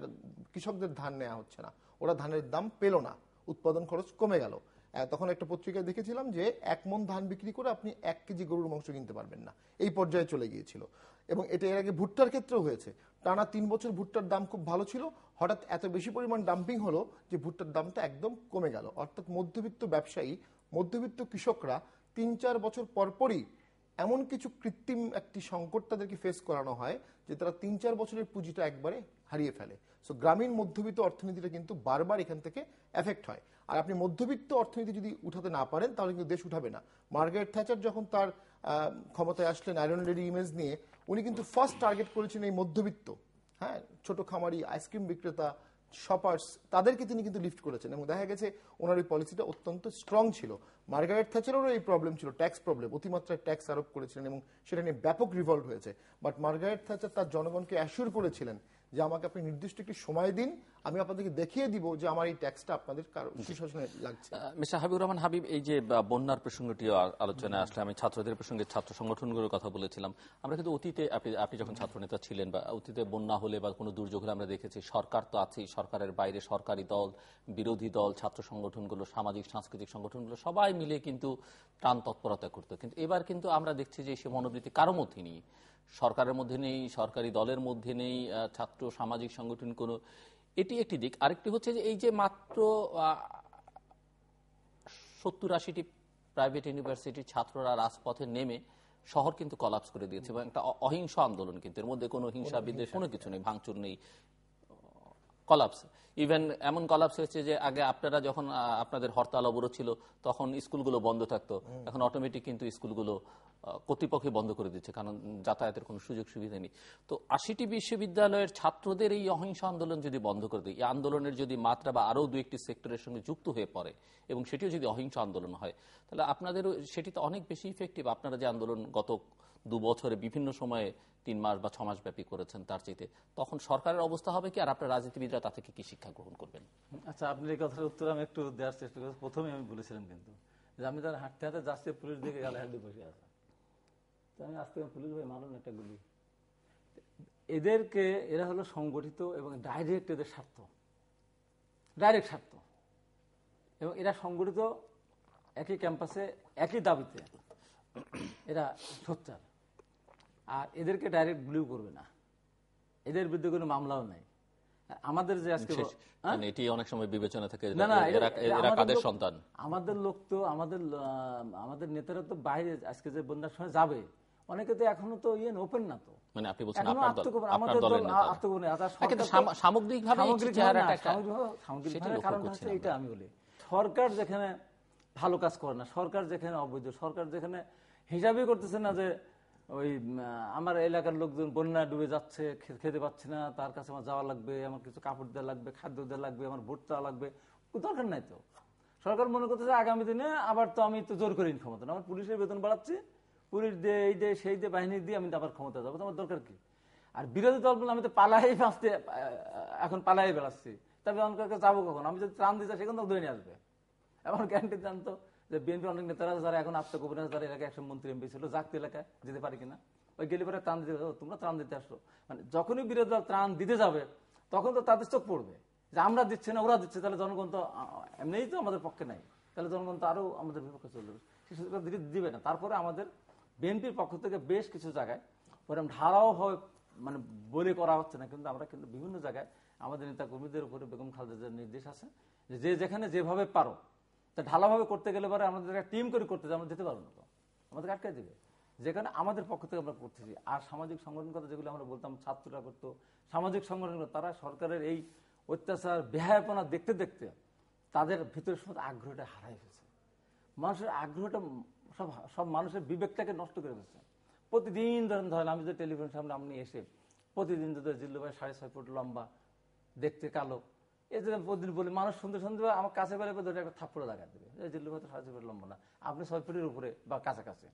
কৃষকদের ধান নেওয়া হচ্ছে না, ওরা ধানের দাম পেল না, উৎপাদন খরচ কমে গেল। তখন একটা পত্রিকায় দেখেছিলাম যে এক মন ধান বিক্রি করে আপনি এক কেজি গরুর মাংস কিনতে পারবেন না, এই পর্যায়ে চলে গিয়েছিল। এবং এটা এর আগে ভুট্টার ক্ষেত্রেও হয়েছে, টানা তিন বছর ভুট্টার দাম খুব ভালো ছিল, হঠাৎ এত বেশি পরিমাণ ডাম্পিং হলো যে ভুট্টার দামটা একদম কমে গেল। অর্থাৎ মধ্যবিত্ত ব্যবসায়ী, মধ্যবিত্ত কৃষকরা তিন চার বছর পরপরই এমন কিছু কৃত্রিম একটি সংকট তাদেরকে ফেস করানো হয় যে তারা তিন চার বছরের পুঁজিটা একবারে হারিয়ে ফেলে। সো গ্রামীণ মধ্যবিত্ত অর্থনীতিটা কিন্তু বারবার এখান থেকে এফেক্ট হয়। আর আপনি মধ্যবিত্ত অর্থনীতি যদি উঠাতে না পারেন, তাহলে কিন্তু দেশ উঠাবে না। মার্গারেট থ্যাচার যখন তার ক্ষমতায় আসলেন আয়রন লেডি ইমেজ নিয়ে, উনি কিন্তু ফার্স্ট টার্গেট করেছেন এই মধ্যবিত্ত, হ্যাঁ, ছোট খামারি, আইসক্রিম বিক্রেতা, শপার্স, তাদেরকে তিনি কিন্তু লিফট করেছেন এবং দেখা গেছে ওনার এই পলিসিটা অত্যন্ত স্ট্রং ছিল। মার্গারেট থ্যাচারেরও এই প্রবলেম ছিল, ট্যাক্স প্রবলেম, অতিমাত্রায় ট্যাক্স আরোপ করেছিলেন এবং সেটা নিয়ে ব্যাপক রিভল্ট হয়েছে। বাট মার্গারেট থ্যাচার তার জনগণকে অ্যাসিওর করেছিলেন যে আমাকে আপনি নির্দিষ্ট একটি সময় দিন, আমি আপনাদেরকে দেখিয়ে দিব যে আমার এই ট্যাক্সটা আপনাদের সুশাসনে লাগছে। মিস্টার হাবিবুর রহমান হাবিব, এই যে বন্যার প্রসঙ্গটিও আলোচনায় আসলে, আমি ছাত্রদের প্রসঙ্গে ছাত্র সংগঠনগুলোর কথা বলেছিলাম। আমরা কিন্তু অতীতে আপনি আপনি যখন ছাত্রনেতা ছিলেন বা অতীতে বন্যা হলে বা কোনো দুর্যোগ হলে আমরা দেখেছি সরকার তো আছেই, সরকারের বাইরে সরকারি দল, বিরোধী দল, ছাত্র সংগঠনগুলো, সামাজিক সাংস্কৃতিক সংগঠনগুলো সবাই মিলে কিন্তু প্রাণ তৎপরতা করতো। কিন্তু এবার কিন্তু আমরা দেখছি যে সে মনোবৃত্তি কারো মধ্যে নেই, সরকারের মধ্যে নেই, সরকারি দলের মধ্যে নেই, ছাত্র সামাজিক সংগঠন কোনো, এটি একটি দিক। আরেকটি হচ্ছে যে এই যে মাত্র সত্তর আশিটি প্রাইভেট ইউনিভার্সিটির ছাত্ররা রাজপথে নেমে শহর কিন্তু কলাপস করে দিয়েছে এবং একটা অহিংস আন্দোলন, কিন্তু এর মধ্যে কোনো হিংসা বিদ্বেষ কোনো কিছু নেই, ভাঙচুর নেই, কলাপস। ইভেন এমন কলাপস হয়েছে যে আগে আপনারা যখন আপনাদের হরতাল অবরোধ ছিল তখন স্কুলগুলো বন্ধ থাকতো, এখন অটোমেটিক কিন্তু স্কুলগুলো কর্তৃপক্ষই বন্ধ করে দিচ্ছে, কারণ যাতায়াতের কোনো সুযোগ সুবিধা নেই। তো আশিটি বিশ্ববিদ্যালয়ের ছাত্রদের এই অহিংস আন্দোলন যদি বন্ধ করে দেয়, এই আন্দোলনের যদি মাত্রা বা আরও দু একটি সেক্টরের সঙ্গে যুক্ত হয়ে পড়ে এবং সেটিও যদি অহিংস আন্দোলন হয়, তাহলে আপনাদেরও সেটিতে অনেক বেশি ইফেক্টিভ। আপনারা যে আন্দোলন গত দু বছরে বিভিন্ন সময়ে তিন মাস বা ছ মাস ব্যাপী করেছেন, তার চাইতে তখন সরকারের অবস্থা হবে কি, আর আপনার রাজনীতিবিদরা তা থেকে কি শিক্ষা গ্রহণ করবেন? আচ্ছা, আপনার এই কথার উত্তর আমি একটু দেওয়ার চেষ্টা করছি। প্রথমে আমি বলেছিলাম কিন্তু যে আমি তার হাঁটতে হাঁটতে যাচ্ছি, পুলিশ দিকে গালাগালি বসে আসা, আমি আজ থেকে পুলিশ ভাই মারুন একটা গুলি। এদেরকে এরা হলো সংগঠিত এবং ডাইরেক্ট এদের স্বার্থ, ডাইরেক্ট স্বার্থ, এবং এরা সংগঠিত একই ক্যাম্পাসে একই দাবিতে এরা সোচ্চার। আর এদেরকে ডাইরেক্ট গুলিও করবে না, এদের বিরুদ্ধে কোনো মামলাও নাই। আমাদের যে আজকে এটি অনেক সময় বিবেচনা থাকে, না না এরা কাদের সন্তান, আমাদের লোক তো, আমাদের আমাদের নেতারা তো বাইরে আজকে যে বন্যার সময় যাবে, অনেকে তো এখনো তো ইয়ে ওপেন না, তো মানে আপনি বলছেন আমাদের দল আত্মগোপনে সামগ্রিকভাবে সামগ্রিকভাবে কারণ হচ্ছে এটা আমি বলি, সরকার যেখানে ভালো কাজ করে না, সরকার যেখানে অবৈধ, সরকার যেখানে হিসাবই করতেছে না যে ওই আমার এলাকার লোকজন বন্যা ডুবে যাচ্ছে, খেতে পাচ্ছে না, তার কাছে আমার যাওয়া লাগবে, আমার কিছু কাপড় দেওয়া লাগবে, খাদ্য দেওয়া লাগবে, আমার ভোট দেওয়া লাগবে, দরকার নাই। তো সরকার মনে করতেছে আগামী দিনে আবার তো আমি তো জোর করে ক্ষমতা না, আমার পুলিশের বেতন বাড়াচ্ছি, পুলিশ দিয়ে এই দিয়ে সেই দিয়ে বাহিনী দিয়ে আমি আবার ক্ষমতা যাবো, তো আমার দরকার কি? আর বিরোধী দল বলে আমি তো পালাই বাঁচতে এখন পালাই বেড়াচ্ছি, তবে অনেক যাবো কখন, আমি যদি ত্রাণ দিতে সেখান তো ধরে নিয়ে আসবে। আমার গ্যারান্টি জানত যে বিএনপি অনেক নেতারা যারা এখন আত্মগোপনে আছে, যারা এলাকায় একজন মন্ত্রী এমপি ছিল, জাগতে এলাকায় যেতে পারে কিনা, ওই গেলে পরে ত্রাণ দিতে, তোমরা ত্রাণ দিতে আসলো, মানে যখনই বিরোধী দল ত্রাণ দিতে যাবে তখন তো তাদের চোখ পড়বে যে আমরা দিচ্ছি না ওরা দিচ্ছে, তাহলে জনগণ তো এমনিই তো আমাদের পক্ষে নাই, তাহলে জনগণ তো আরও আমাদের বিপক্ষে চলে যাবে। কিছুটা দিবে না। তারপরে আমাদের বিএনপির পক্ষ থেকে বেশ কিছু জায়গায় ওরকম ঢালাও হয় মানে বলে করা হচ্ছে না, কিন্তু আমরা কিন্তু বিভিন্ন জায়গায় আমাদের নেতা কর্মীদের উপরে বেগম খালেদার নির্দেশ আছে যে যে যেখানে যেভাবে পারো, তা ঢালাভাবে করতে গেলে পরে আমাদের একটা টিম করে করতে আমরা যেতে পারবো না, তো আমাদের আটকে দেবে। যেখানে আমাদের পক্ষ থেকে আমরা করতেছি। আর সামাজিক সংগঠন কথা যেগুলো আমরা বলতাম ছাত্ররা করতো, সামাজিক সংগঠন তারা সরকারের এই অত্যাচার বেহায়াপনা দেখতে দেখতে তাদের ভিতরে সব আগ্রহটা হারাই ফেলছে। মানুষের আগ্রহটা সব সব মানুষের বিবেকটাকে নষ্ট করে ফেলছে। প্রতিদিন ধরেন ধরেন আমি যদি টেলিভিশন সামনে আপনি এসে প্রতিদিন যদি জিল্লু ভাই সাড়ে ছয় ফুট লম্বা, দেখতে কালো, এই যে প্রতিদিন বলি মানুষ সুন্দর সুন্দর আমার কাছে বেলা ধরে একটা থাপ্পড়ে দেখা দেবে, জিল্লু ভাই তো সাড়ে ছয় ফুট লম্বা না, আপনি ছয় ফুটের উপরে বা কাছাকাছি।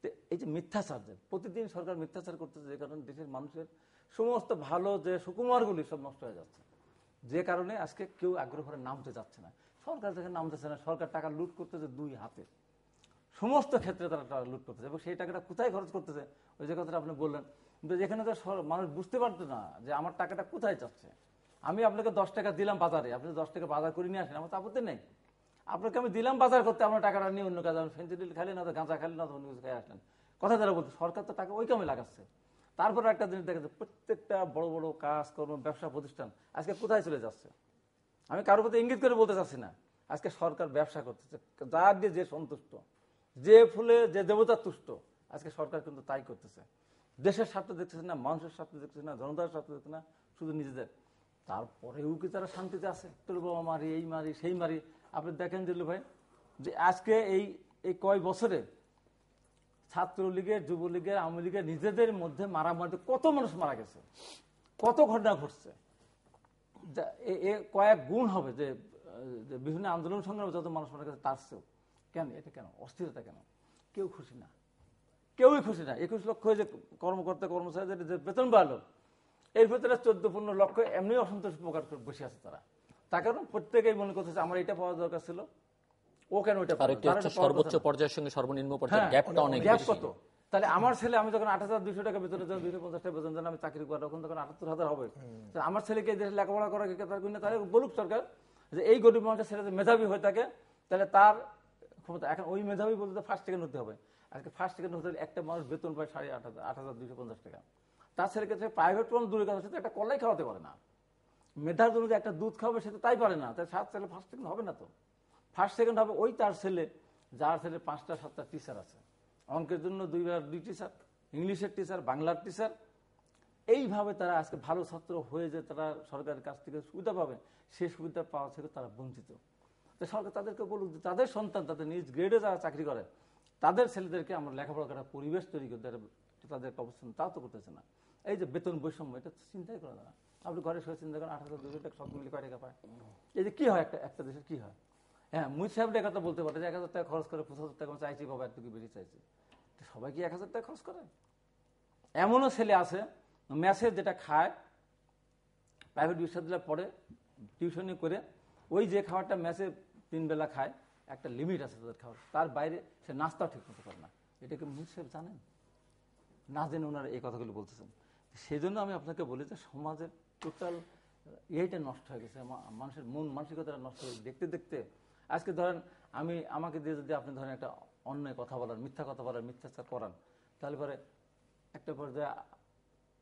তো এই যে মিথ্যাচার, যে প্রতিদিন সরকার মিথ্যাচার করতেছে, যে কারণে দেশের মানুষের সমস্ত ভালো যে সুকুমারগুলি সব নষ্ট হয়ে যাচ্ছে, যে কারণে আজকে কেউ আগ্রহ করে নামতে যাচ্ছে না। সরকার যেখানে নামতেছে না, সরকার টাকা লুট করতেছে দুই হাতে, সমস্ত ক্ষেত্রে তারা টাকা লুট করতেছে। এবং সেই টাকাটা কোথায় খরচ করতেছে, ওই যে কথাটা আপনি বললেন, যেখানে তো মানুষ বুঝতে পারতো না যে আমার টাকাটা কোথায় যাচ্ছে। আমি আপনাকে দশ টাকা দিলাম বাজারে, আপনি দশ টাকা বাজার করে নিয়ে আসেন, আমার তো আপত্তি নেই। আপনাকে আমি দিলাম বাজার করতে, আপনার টাকাটা নিয়ে অন্য কাজ, আপনি ফেন্সিডিল খাইলেন, না তো গাঁজা খাইলেন, না তো অন্য কিছু খাই আসলেন। কথা যারা বলতো, সরকার তো টাকা ওই কামে লাগাচ্ছে। তারপরে একটা জিনিস দেখা যাচ্ছে, প্রত্যেকটা বড় বড় কাজকর্ম ব্যবসা প্রতিষ্ঠান আজকে কোথায় চলে যাচ্ছে। আমি কারোর প্রতি ইঙ্গিত করে বলতে চাচ্ছি না, আজকে সরকার ব্যবসা করতেছে যার দিয়ে যে সন্তুষ্ট, যে ফুলে যে দেবতা তুষ্ট, আজকে সরকার কিন্তু তাই করতেছে। দেশের স্বার্থ দেখতেছে না, মানুষের স্বার্থ দেখতেছে না, জনতার স্বার্থ দেখতেছে না, শুধু নিজেদের। তারপরেও কি তারা শান্তিতে আছে? তোর বাবা মারি, এই মারি, সেই মারি। আপনি দেখেন জিল্লু ভাই, যে আজকে এই এই কয় বছরে ছাত্রলীগের, যুবলীগের, আওয়ামী লীগের নিজেদের মধ্যে মারামারি কত মানুষ মারা গেছে, কত ঘটনা ঘটছে, কয়েক গুণ হবে যে বিভিন্ন আন্দোলন সংগ্রামে যত মানুষ মারা গেছে তার চেয়েও। কেন এটা? কেন অস্থিরতা? কেন কেউ খুশি না? কেউই খুশি না। একুশ লক্ষ যে কর্মকর্তা কর্মচারীদের যে বেতন বাড়লো, এর ভেতরে চোদ্দ পনেরো লক্ষ এমনি অসন্তোষ প্রকাশ করে বসে আছে তারা। তার কারণ প্রত্যেকেই মনে করতেছে আমার এটা পাওয়া দরকার ছিল, ও কেন ওইটা পারে। সর্বোচ্চ পর্যায়ের সঙ্গে সর্বনিম্ন পর্যায়ের গ্যাপটা অনেক বেশি। কত? তাহলে আমার ছেলে, আমি যখন আট হাজার দুশো টাকা বেতনে যখন দুশো পঞ্চাশ টাকা বেতন আমি চাকরি করি, তখন তখন আটাত্তর হাজার হবে। আমার ছেলেকে দেশে লেখাপড়া করা কি তার কিনা? তাহলে বলুক সরকার যে এই গরিব মানুষের ছেলে যদি মেধাবী হয়ে থাকে তাহলে তার ক্ষমতা। এখন ওই মেধাবী বলতে ফার্স্ট সেকেন্ড হতে হবে। আজকে ফার্স্ট সেকেন্ড হতে হলে একটা মানুষ বেতন পায় সাড়ে আট হাজার আট হাজার দুশো পঞ্চাশ টাকা। তার ছেলেকে প্রাইভেট পড়ানো দূরের কথা, সেটা একটা কলাই খাওয়াতে পারে না। মেধার জন্য যে একটা দুধ খাবে সেটা তাই পারে না। তাই সাত ছেলে ফার্স্ট সেকেন্ড হবে না। তো ফার্স্ট সেকেন্ড হবে ওই তার ছেলে যার ছেলে পাঁচটা সাতটা টিচার আছে, অঙ্কের জন্য দুইবার দুই টিচার, ইংলিশের টিচার, বাংলার টিচার। এইভাবে তারা আজকে ভালো ছাত্র হয়ে যে তারা সরকারের কাছ থেকে সুবিধা পাবে, সে সুবিধা পাওয়া থেকে তারা বঞ্চিত। তো সরকার তাদেরকে বলুক যে তাদের সন্তান, তাদের নিজ গ্রেডে যারা চাকরি করে, তাদের ছেলেদেরকে আমরা লেখাপড়া করার পরিবেশ তৈরি করতে, তাদের অবস্থান তাও তো করতেছে না। এই যে বেতন বৈষম্য, এটা চিন্তাই করে না। আপনি ঘরে সবাই চিন্তা করেন আট হাজার দুশো টাকা সব মিলে কয় টাকা পায়। এই যে কী হয় একটা একটা দেশের কী হয়? হ্যাঁ, মুই সাহেবটা এক কথা বলতে পারে যে এক হাজার টাকা খরচ করে পঁচাত্তর টাকা চাইছি, বাবা এত কি বেশি চাইছি। সবাই কি এক হাজার টাকা খরচ করে? এমনও ছেলে আছে মেসে যেটা খায়, প্রাইভেট বিশ্ববিদ্যালয়ে পড়ে, টিউশনি করে, ওই যে খাবারটা মেসে তিন বেলা খায়, একটা লিমিট আছে তাদের খাবার, তার বাইরে সে নাস্তাও ঠিক করতে পারে না। এটাকে মুই সাহেব জানেন না, জেনে ওনারা এই কথাগুলো বলতেছেন। সেই জন্য আমি আপনাকে বলি যে সমাজের টোটাল এইটা নষ্ট হয়ে গেছে, মানুষের মন মানসিকতাটা নষ্ট হয়ে গেছে। দেখতে দেখতে আজকে ধরেন আমি আমাকে দিয়ে যদি আপনি ধরেন একটা অন্যায় কথা বলেন, মিথ্যা কথা বলেন, মিথ্যাচার করান, তাহলে পরে একটা পর্যায়ে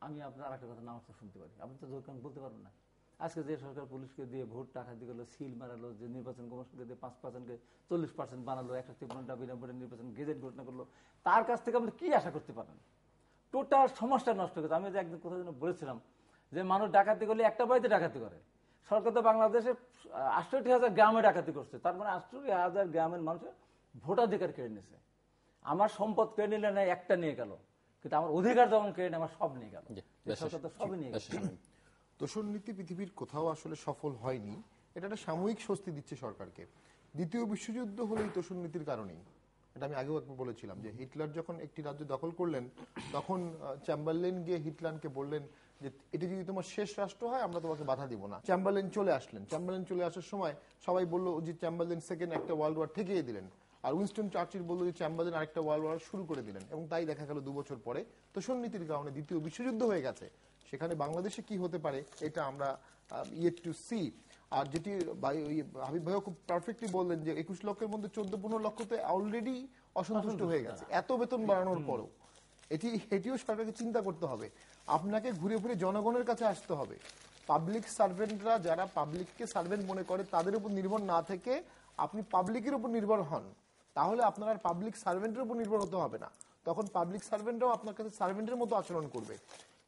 আমি আপনার আরেকটা কথা নাম শুনতে পারি, আপনি তো দোকান বলতে পারবেন না। আজকে যে সরকার পুলিশকে দিয়ে ভোট টাকা দিয়ে গেলো, সিল মারালো, যে নির্বাচন কমিশনকে দিয়ে পাঁচ পার্সেন্টকে চল্লিশ পার্সেন্ট বানালো, একশো তিপ্পান্নটা বিনা ভোটে নির্বাচন গেজেট ঘোষণা করলো, তার কাছ থেকে আপনি কী আশা করতে পারেন? টোটাল সমাজটা নষ্ট হয়ে গেছে। আমি যে একদিন কোথাও যেন বলেছিলাম যে মানুষ ডাকাতি করলে একটা বাড়িতে ডাকাতি করে, সরকার তো বাংলাদেশে আটষট্টি হাজার গ্রামে ডাকাতি করছে, তার মানে আটষট্টি হাজার গ্রামের মানুষের ভোটাধিকার কেড়ে নিয়েছে। আমার সম্পদ কেড়ে নিলে না, একটা নিয়ে গেল, কিন্তু আমার অধিকার যখন কেড়ে নেয়, আমার সব নিয়ে গেল। সরকার তো সবই নিয়ে গেছে। দোষর নীতি পৃথিবীর কোথাও আসলে সফল হয়নি, এটা একটা সাময়িক স্বস্তি দিচ্ছে সরকারকে। দ্বিতীয় বিশ্বযুদ্ধ হলো এই দোষর নীতির কারণেই। এটা আমি আগেও একবার বলেছিলাম যে হিটলার যখন একটি রাজ্য দখল করলেন, তখন চ্যাম্বারলেন গিয়ে হিটলারকে বললেন যে এটা যদি তোমার শেষ রাষ্ট্র হয় আমরা তোমাকে বাধা দিব না। চ্যাম্বারলেন চলে আসলেন। চ্যাম্বারলেন চলে আসার সময় সবাই বললো যে চ্যাম্বারলেন সেকেন্ড একটা ওয়ার্ল্ড ওয়ার ঠেকিয়ে দিলেন, আর উইনস্টন চার্চিল বললো যে চ্যাম্বারলেন আরেকটা ওয়ার্ল্ড ওয়ার শুরু করে দিলেন। এবং তাই দেখা গেল দু বছর পরে তোষণ নীতির কারণে দ্বিতীয় বিশ্বযুদ্ধ হয়ে গেছে। সেখানে বাংলাদেশে কি হতে পারে এটা আমরা ইয়েট টু সি। আর যেটি হাবিব ভাইও খুব পারফেক্টলি বললেন যে একুশ লক্ষের মধ্যে চোদ্দ পনেরো লক্ষ তো অলরেডি অসন্তুষ্ট হয়ে গেছে এত বেতন বাড়ানোর পরও। এটি এটিও সরকারকে চিন্তা করতে হবে, আপনাকে ঘুরে ফিরে জনগণের কাছে আসতে হবে। পাবলিক সার্ভেন্টরা যারা পাবলিককে সার্ভেন্ট মনে করে তাদের উপর নির্ভর না থেকে আপনি পাবলিকের উপর নির্ভর হন, তাহলে আপনার আর পাবলিক সার্ভেন্টের উপর নির্ভর হতে হবে না, তখন পাবলিক সার্ভেন্টরাও আপনার কাছে সার্ভেন্টের মতো আচরণ করবে।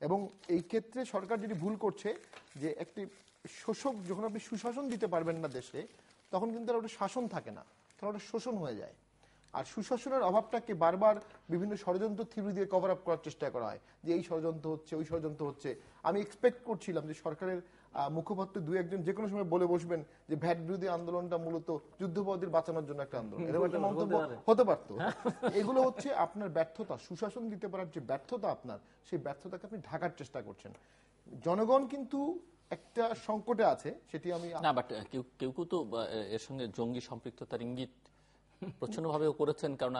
এবং এই ক্ষেত্রে সরকার যেটি ভুল করছে যে একটি শোষক, যখন আপনি সুশাসন দিতে পারবেন না দেশে তখন কিন্তু আর ওটা শাসন থাকে না, তাহলে ওটা শোষণ হয়ে যায়। আর সুশাসনের অভাবটাকে বারবার বিভিন্ন ষড়যন্ত্র থিওরি দিয়ে কভার আপ করার চেষ্টা করা হয় যে এই ষড়যন্ত্র হচ্ছে ওই ষড়যন্ত্র হচ্ছে। আমি এক্সপেক্ট করছিলাম যে সরকারের মুখপাত্র দুই একজন যে কোনো সময় বলে বসবেন যে ভ্যাট বিরোধী আন্দোলনটা মূলত যুদ্ধাপরাধীদের বাঁচানোর জন্য একটা আন্দোলন, এরকম একটা মন্তব্য হতে পারতো। এগুলো হচ্ছে আপনার ব্যর্থতা, সুশাসন দিতে পারার যে ব্যর্থতা আপনার, সেই ব্যর্থতাকে আপনি ঢাকার চেষ্টা করছেন। জনগণ কিন্তু একটা সংকটে আছে, সেটি আমি না, বাট কেউ কেউ তো এর সঙ্গে জঙ্গি সম্পৃক্ততার ইঙ্গিত প্রচন্ডভাবেও করেছেন। কারণ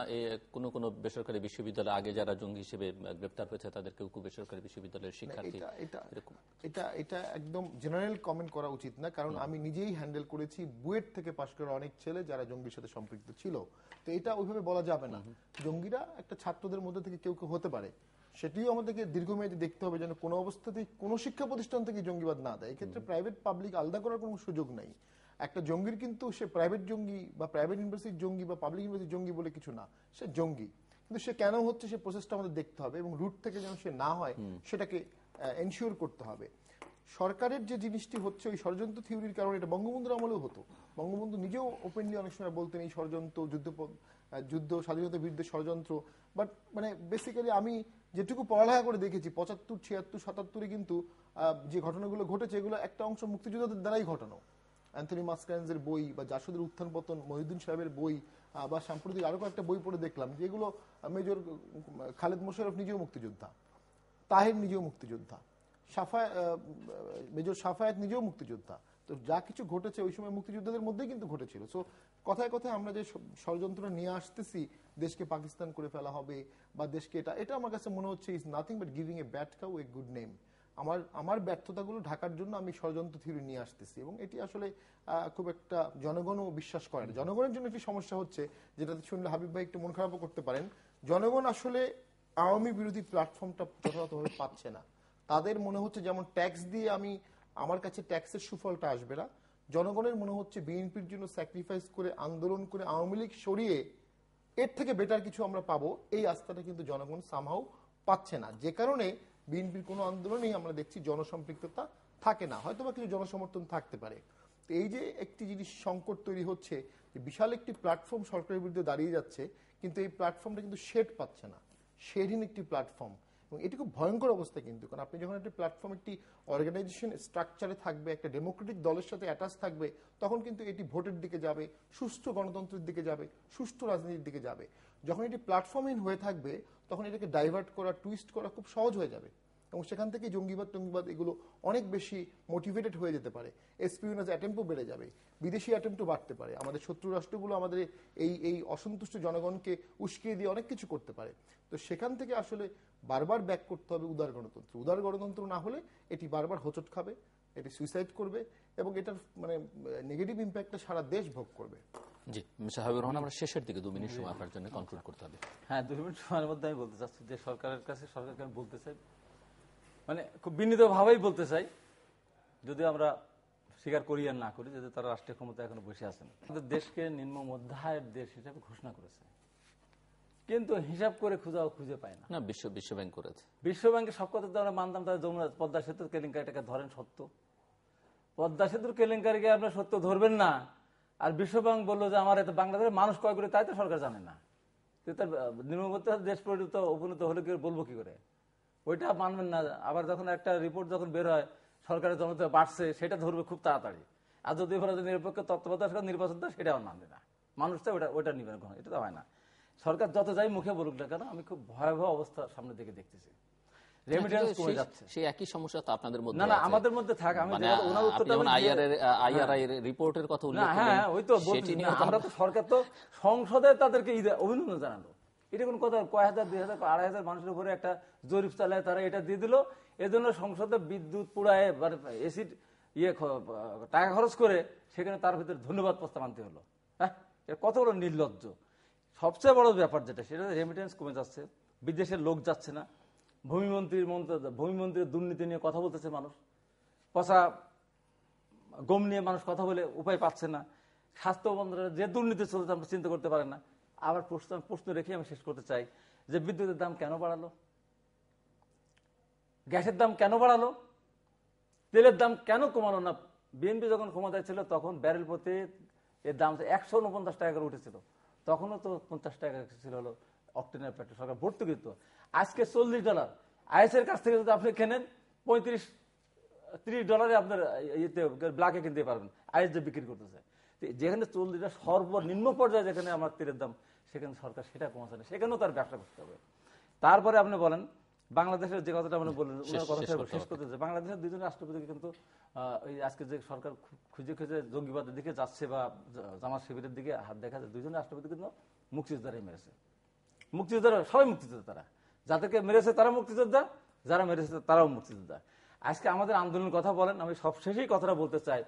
কোনো কোনো বেসরকারি বিশ্ববিদ্যালয় আগে যারা জঙ্গি হিসেবে গ্রেপ্তার হয়েছে তাদের কেউ কেউ বেসরকারি বিশ্ববিদ্যালয়ের শিক্ষার্থী। এটা এটা একদম জেনারেল কমেন্ট করা উচিত না, কারণ আমি নিজেই হ্যান্ডেল করেছি বুয়েট থেকে পাশ করা অনেক ছেলে যারা জঙ্গির সাথে সম্পৃক্ত ছিল, তো এটা ওইভাবে বলা যাবে না। জঙ্গিরা একটা ছাত্রদের মধ্যে থেকে কেউ কেউ হতে পারে, সেটিও আমাদেরকে দীর্ঘমেয়াদে দেখতে হবে যেন কোনো অবস্থাতেই কোনো শিক্ষা প্রতিষ্ঠান থেকে জঙ্গিবাদ না দেয়। এক্ষেত্রে প্রাইভেট পাবলিক আলাদা করার কোনো সুযোগ নাই। একটা জঙ্গির কিন্তু সে প্রাইভেট জঙ্গি বা প্রাইভেট ইউনিভার্সিটির জঙ্গি বা পাবলিক ইউনিভার্সিটির জঙ্গি বলে কিছু না, সে জঙ্গি, কিন্তু সে কেন হচ্ছে সে প্রসেসটা আমাদের দেখতে হবে এবং রুট থেকে যেন সে না হয় সেটাকে এনশিওর করতে হবে। সরকারের যে জিনিসটি হচ্ছে ওই ষড়যন্ত্র থিওরির কারণে, এটা বঙ্গবন্ধুর আমলেও হতো, বঙ্গবন্ধু নিজেও ওপেনলি অনেক সময় বলতেন এই ষড়যন্ত্র, যুদ্ধ যুদ্ধ স্বাধীনতার বিরুদ্ধে ষড়যন্ত্র। বাট মানে বেসিক্যালি আমি যেটুকু পড়ালেখা করে দেখেছি পঁচাত্তর ছিয়াত্তর সাতাত্তরে কিন্তু যে ঘটনাগুলো ঘটেছে এগুলো একটা অংশ মুক্তিযোদ্ধাদের দ্বারাই ঘটানো। অ্যান্থনি মাসকারেন্সের বই বা জাসদের উত্থান পতন, মহিউদ্দিন সাহেবের বই বা সাম্প্রতিক আরো কয়েকটা বই পড়ে দেখলাম যেগুলো, মেজর খালেদ মোশাররফ নিজেও মুক্তিযোদ্ধা, তাহের নিজেও মুক্তিযোদ্ধা, সাফা মেজর সাফায়াত নিজেও মুক্তিযোদ্ধা। তো যা কিছু ঘটেছে ওই সময় মুক্তিযোদ্ধাদের মধ্যেই কিন্তু ঘটেছিল। সো কথায় কথায় আমরা যে ষড়যন্ত্র নিয়ে আসতেছি, দেশকে পাকিস্তান করে ফেলা হবে বা দেশকে, এটা এটা আমার কাছে মনে হচ্ছে is nothing but giving a bad cow a good name. আমার আমার ব্যর্থতাগুলো ঢাকার জন্য আমি ষড়যন্ত্র থিওরি নিয়ে আসতেছি এবং এটি আসলে খুব একটা জনগণও বিশ্বাস করে না। জনগণের জন্য একটি সমস্যা হচ্ছে, যেটাতে শুনলে হাবিব ভাই একটু মন খারাপও করতে পারেন, জনগণ আসলে আওয়ামী বিরোধী প্ল্যাটফর্মটা যথাযথভাবে পাচ্ছে না। তাদের মনে হচ্ছে যেমন ট্যাক্স দিয়ে আমি, আমার কাছে ট্যাক্সের সুফলটা আসবে না। জনগণের মনে হচ্ছে বিএনপির জন্য স্যাক্রিফাইস করে আন্দোলন করে আওয়ামী লীগ সরিয়ে এর থেকে বেটার কিছু আমরা পাবো, এই আস্থাটা কিন্তু জনগণ সামহাও পাচ্ছে না। যে কারণে বিএনপির কোনো আন্দোলনেই আমরা দেখছি জনসম্পৃক্ততা থাকে না, হয়তো বা কিছু জনসমর্থন থাকতে পারে। তো এই যে একটি জিনিস সংকট তৈরি হচ্ছে, বিশাল একটি প্ল্যাটফর্ম সরকারের বিরুদ্ধে দাঁড়িয়ে যাচ্ছে কিন্তু এই প্ল্যাটফর্মটা কিন্তু শেড পাচ্ছে না, শেডহীন একটি প্ল্যাটফর্ম, এবং এটি খুব ভয়ঙ্কর অবস্থা কিন্তু। কারণ আপনি যখন একটি প্ল্যাটফর্ম একটি অর্গানাইজেশন স্ট্রাকচারে থাকবে, একটা ডেমোক্রেটিক দলের সাথে অ্যাটাচ থাকবে, তখন কিন্তু এটি ভোটের দিকে যাবে, সুষ্ঠু গণতন্ত্রের দিকে যাবে, সুষ্ঠু রাজনীতির দিকে যাবে। যখন এটি প্ল্যাটফর্মহীন হয়ে থাকবে তখন এটাকে ডাইভার্ট করা, টুইস্ট করা খুব সহজ হয়ে যাবে এবং সেখান থেকে জঙ্গিবাদ টঙ্গিবাদ এগুলো অনেক বেশি মোটিভেটেড হয়ে যেতে পারে, এসপিউনাজ অ্যাটেম্পও বেড়ে যাবে, বিদেশি অ্যাটেম্পও বাড়তে পারে, আমাদের শত্রু রাষ্ট্রগুলো আমাদের এই এই অসন্তুষ্ট জনগণকে উস্কিয়ে দিয়ে অনেক কিছু করতে পারে। তো সেখান থেকে আসলে বারবার ব্যাক করতে হবে উদার গণতন্ত্র। উদার গণতন্ত্র না হলে এটি বারবার হোঁচট খাবে, এটি সুইসাইড করবে এবং এটার মানে নেগেটিভ ইম্প্যাক্টটা সারা দেশ ভোগ করবে। জি মিস্টার হাবিবুর রহমান, আমরা শেষের দিকে দু মিনিট সময় আপনার জন্য কনক্লুড করতে হবে। হ্যাঁ, দু মিনিট সময়ের মধ্যে আমি বলতে চাচ্ছি যে সরকারের কাছে, সরকারকে আমি বলতে চাই, মানে খুব বিনীতভাবেই বলতে চাই, যদিও আমরা স্বীকার করি আর না করি, যদি তারা রাষ্ট্রীয় ক্ষমতা এখনো বসে আছেন, আমাদের দেশকে নিম্ন মধ্যায়ের দেশ হিসাবে ঘোষণা করেছে কিন্তু হিসাব করে খুঁজাও খুঁজে পায় না। বিশ্ব বিশ্বব্যাংক করেছে, বিশ্বব্যাংকের সব কথা তো আমরা মানতাম, তাদের যমুনা পদ্মা সেতুর কেলেঙ্কারিটাকে ধরেন সত্য, পদ্মা সেতুর কেলেঙ্কারিকে আপনার সত্য ধরবেন না। আর বিশ্বব্যাংক বললো যে আমার এত বাংলাদেশের মানুষ কয় করে তাই তো সরকার জানে না, তার নিম্নমধ্যে দেশ পরিণত উপনীত হলে কি বলবো কি করে, ওইটা মানবেন না। আবার যখন একটা রিপোর্ট যখন বের হয় সরকারের জনতা বাড়ছে সেটা ধরবে খুব তাড়াতাড়ি, আর যদি নিরপেক্ষ তত্ত্বাবধায়ক সরকার নির্বাচন দেয় সেটাও মানবে না, মানুষ তো ওটা ওইটা নিবে না, এটা তো হয় না। সরকার যত যাই মুখে বলুক না কেন আমি খুব ভয়াবহ অবস্থা সামনের দিকে দেখতেছি, আমাদের মধ্যে থাক। আমি আমরা তো সরকার তো সংসদে তাদেরকে অভিনন্দন জানালো, এটা কোন কথা, কয় হাজার দুই হাজার আড়াই হাজার মানুষের উপরে একটা জরিপ চালায় তারা এটা দিয়ে দিল, এজন্য সংসদে বিদ্যুৎ পুড়ায় এসিড ইয়ে টাকা খরচ করে সেখানে তার ভিতরে ধন্যবাদ প্রস্তাব আনতে হলো। হ্যাঁ, কত বড় নির্লজ্জ! सबसे बड़ ব্যাপার যেটা সেটা রেমিটেন্স কমে যাচ্ছে, বিদেশের লোক যাচ্ছে না, ভূমিমন্ত্রীর ভূমিমন্ত্রীর দুর্নীতি নিয়ে কথা বলতেছে মানুষ, পচা গম নিয়ে মানুষ কথা বলে উপায় পাচ্ছে না, স্বাস্থ্য মন্ত্রণালয়ে যে দুর্নীতি চলছে আমরা চিন্তা করতে পারি না। আবার প্রশ্ন প্রশ্ন রেখে আমি শেষ করতে চাই যে বিদ্যুতের দাম কেন বাড়ালো, গ্যাসের দাম কেন বাড়ালো, তেলের দাম কেন কমালো না? বিএনপি যখন ক্ষমতায় ছিল তখন ব্যারেল প্রতি এর দাম একশো উনপঞ্চাশ টাকা করে উঠেছিল, তখনও তো পঞ্চাশ টাকা ছিল হলো অক্টেনের পেট্রোল, সরকার ভর্তুকি দিত। আজকে চল্লিশ ডলার আইএসের কাছ থেকে যদি আপনি কেনেন পঁয়ত্রিশ ত্রিশ ডলারে আপনার ইয়েতে ব্ল্যাকে কিনতে পারবেন, আইএস যে বিক্রি করতেছে। যেখানে চল্লিশটা সর্বনিম্ন পর্যায়ে যেখানে আমার তেলের দাম, সেখানে সরকার সেটা কমাচ্ছে না, সেখানেও তার ব্যবসা করতে হবে। তারপরে আপনি বলেন বাংলাদেশের যে কথাটা আপনি বললেন, ওনার কথা শেষ করতে চাই, বাংলাদেশের দুজন রাষ্ট্রপতিকে কিন্তু ওই আজকে যে সরকার খুঁজে খুঁজে জঙ্গিবাদের দিকে যাচ্ছে বা জামাত শিবিরের দিকে হাত দেখা যায়, দুজন রাষ্ট্রপতি কিন্তু মুক্তিযোদ্ধারাই মেরেছে। মুক্তিযোদ্ধারা সবাই মুক্তিযোদ্ধা, তারা যাদেরকে মেরেছে তারা মুক্তিযোদ্ধা, যারা মেরেছে তারাও মুক্তিযোদ্ধা। আজকে আমাদের আন্দোলনের কথা বলেন, আমি সবশেষেই কথাটা বলতে চাই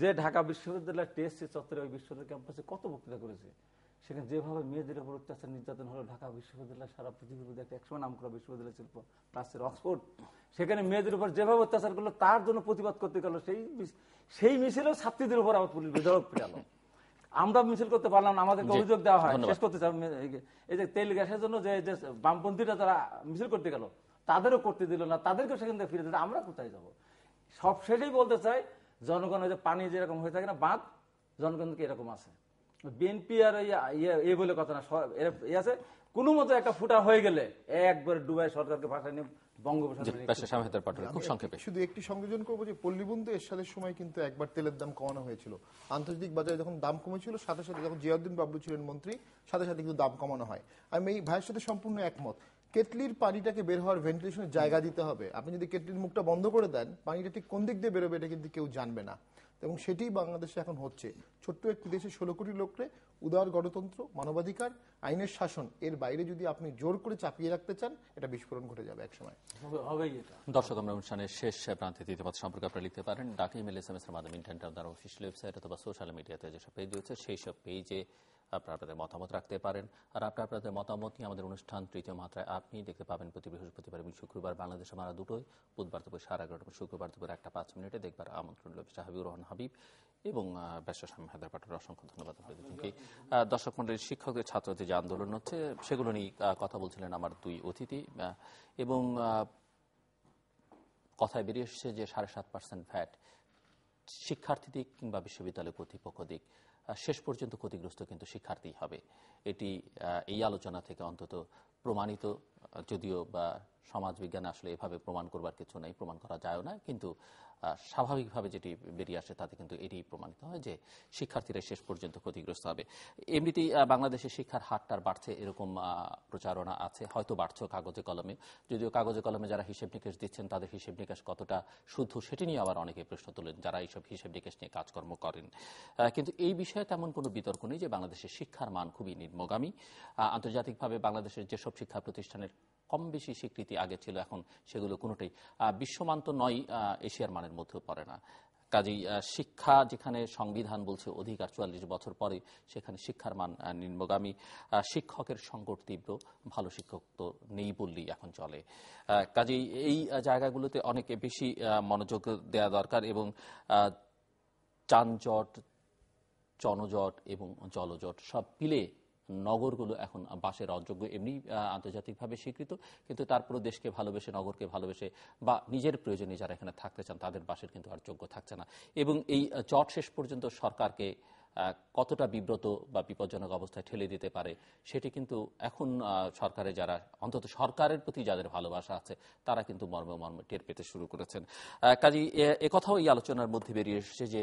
যে ঢাকা বিশ্ববিদ্যালয়ের টিএসসি চত্বরে ওই বিশ্ববিদ্যালয় ক্যাম্পাসে কত বক্তৃতা করেছে, সেখানে যেভাবে মেয়েদের উপর অত্যাচার নির্যাতন হলো। ঢাকা বিশ্ববিদ্যালয় সারা পৃথিবীর মধ্যে একটা একসময় নাম করা বিশ্ববিদ্যালয় ছিল, প্রাচ্যের অক্সফোর্ড, সেখানে মেয়েদের উপর যেভাবে অত্যাচার করলো তার জন্য প্রতিবাদ করতে গেল, সেই সেই মিছিলেও ছাত্রীদের উপর আবার পুলিশ বিধারক পেটালো। আমরা মিছিল করতে পারলাম না, আমাদেরকে অভিযোগ দেওয়া হয়। শেষ করতে চাই, এই যে তেল গ্যাসের জন্য যে বামপন্থীরা তারা মিছিল করতে গেল তাদেরও করতে দিল না, তাদেরকেও সেখান থেকে ফিরে দিল। আমরা কোথায় যাবো? সবশেষেই বলতে চাই জনগণ যে পানি যেরকম হয়ে থাকে না বাঁধ, জনগণকে এরকম আছে। বিএনপি আর এই বলে কথা না, আছে কোনো মতো একটা ফুটা হয়ে গেলে একবার ডুবাই সরকারকে ভাষায় নিয়ে শুধু একটি সংযোজন করবো যে পল্লীবন্ধু এরশাদের সময় কিন্তু একবার তেলের দাম কমানো হয়েছিল, আন্তর্জাতিক বাজারে যখন দাম কমেছিল সাথে সাথে, যখন জিয়াউদ্দিন বাবলু ছিলেন মন্ত্রী, সাথে সাথে কিন্তু দাম কমানো হয়। আমি এই ভাইয়ের সাথে সম্পূর্ণ একমত, কেটলির পানিটাকে বের হওয়ার ভেন্টিলেশনের জায়গা দিতে হবে। আপনি যদি কেটলির মুখটা বন্ধ করে দেন পানিটা ঠিক কোন দিক দিয়ে বেরোবে এটা কিন্তু কেউ জানবে না, এবং সেটি বাংলাদেশে এখন হচ্ছে। ছোট্ট একটি দেশে ষোলো কোটি লোককে উদার গণতন্ত্র, মানবাধিকার, আইনের শাসন এর বাইরে যদি আপনি জোর করে চাপিয়ে রাখতে চান এটা বিস্ফোরণ ঘটে যাবে একসময়। দর্শক, আমরা অনুষ্ঠানের শেষ প্রান্তে ইতিবাচক সম্পর্কে আপনারা লিখতে পারেন ডাকে, ইমেল, এস এম এস এর মাধ্যমে ইন্টারনেট, আপনার অফিসিয়াল ওয়েবসাইট অথবা সোশ্যাল মিডিয়াতে যেসব পেজ রয়েছে সেই সব পেজে আপনারা আপনাদের মতামত রাখতে পারেন। আর আপনার আপনাদের মতামত নিয়ে আমাদের অনুষ্ঠান তৃতীয় মাত্রায় আপনি দেখতে পাবেন প্রতি বৃহস্পতিবার এবং শুক্রবার বাংলাদেশ মারা দুটোই, বুধবার দুপুর সাড়ে এগারোটা, শুক্রবার দুপুর একটা পাঁচ মিনিটে দেখবার আমন্ত্রণ রইল। হাবিবুর রহমান হাবিব এবং ব্যারিস্টার শামীম হায়দার পাটোয়ার, অসংখ্য ধন্যবাদ আপনাদেরকে। দর্শক মণ্ডলীর শিক্ষকদের ছাত্রদের যে আন্দোলন হচ্ছে সেগুলো নিয়ে কথা বলছিলেন আমার দুই অতিথি, এবং কথায় বেরিয়ে এসেছে যে সাড়ে সাত পার্সেন্ট ভ্যাট শিক্ষার্থী দিক কিংবা বিশ্ববিদ্যালয় কর্তৃপক্ষ দিক, শেষ পর্যন্ত ক্ষতিগ্রস্ত কিন্তু শিক্ষার্থী হবে। এটি এই আলোচনা থেকে অন্তত প্রমাণিত, যদিও বা সমাজবিজ্ঞানে আসলে এভাবে প্রমাণ করবার কিছু নাই, প্রমাণ করা যায় না, কিন্তু স্বাভাবিকভাবে যেটি বেরিয়ে আসে তাতে কিন্তু এটি প্রমাণিত হয় যে শিক্ষার্থীরা শেষ পর্যন্ত ক্ষতিগ্রস্ত হবে। এমনিতেই বাংলাদেশের শিক্ষার হারটার বাড়ছে এরকম প্রচারণা আছে, হয়তো বাড়ছে কাগজে কলমে, যদিও কাগজে কলমে যারা হিসেব নিকেশ দিচ্ছেন তাদের হিসেব নিকেশ কতটা শুদ্ধ সেটি নিয়ে আবার অনেকে প্রশ্ন তোলেন, যারা এইসব হিসেব নিকেশ নিয়ে কাজকর্ম করেন। কিন্তু এই বিষয়ে তেমন কোনো বিতর্ক নেই যে বাংলাদেশের শিক্ষার মান খুবই নিম্নগামী। আন্তর্জাতিকভাবে বাংলাদেশের যেসব শিক্ষা প্রতিষ্ঠানের কম বেশি স্বীকৃতি আগে ছিল, এখন সেগুলো কোনোটাই বিশ্বমান তো নয়, এশিয়ার মানের মধ্যেও পড়ে না। কাজেই শিক্ষা, যেখানে সংবিধান বলছে অধিকার চুয়াল্লিশ বছর পরে, সেখানে শিক্ষার মান নিম্নগামী। শিক্ষকের সংকট তীব্র, ভালো শিক্ষক তো নেই বললেই এখন চলে। কাজেই এই জায়গাগুলোতে অনেক বেশি মনোযোগ দেওয়া দরকার, এবং যানজট, জনজট এবং জলজট সব মিলে নগরগুলো এখন বাসের অযোগ্য। এমনি আন্তর্জাতিকভাবে স্বীকৃত, কিন্তু তারপরে দেশকে ভালোবেসে, নগরকে ভালোবেসে বা নিজের প্রয়োজনে যারা এখানে থাকতে চান তাদের বাসের কিন্তু আর যোগ্য থাকছে না। এবং এই জট শেষ পর্যন্ত সরকারকে কতটা বিব্রত বা বিপজ্জনক অবস্থায় ঠেলে দিতে পারে সেটি কিন্তু এখন সরকারে যারা, অন্তত সরকারের প্রতি যাদের ভালোবাসা আছে তারা কিন্তু মর্মে মর্মে টের পেতে শুরু করেছেন। কাজেই একথাও এই আলোচনার মধ্যে বেরিয়ে এসেছে যে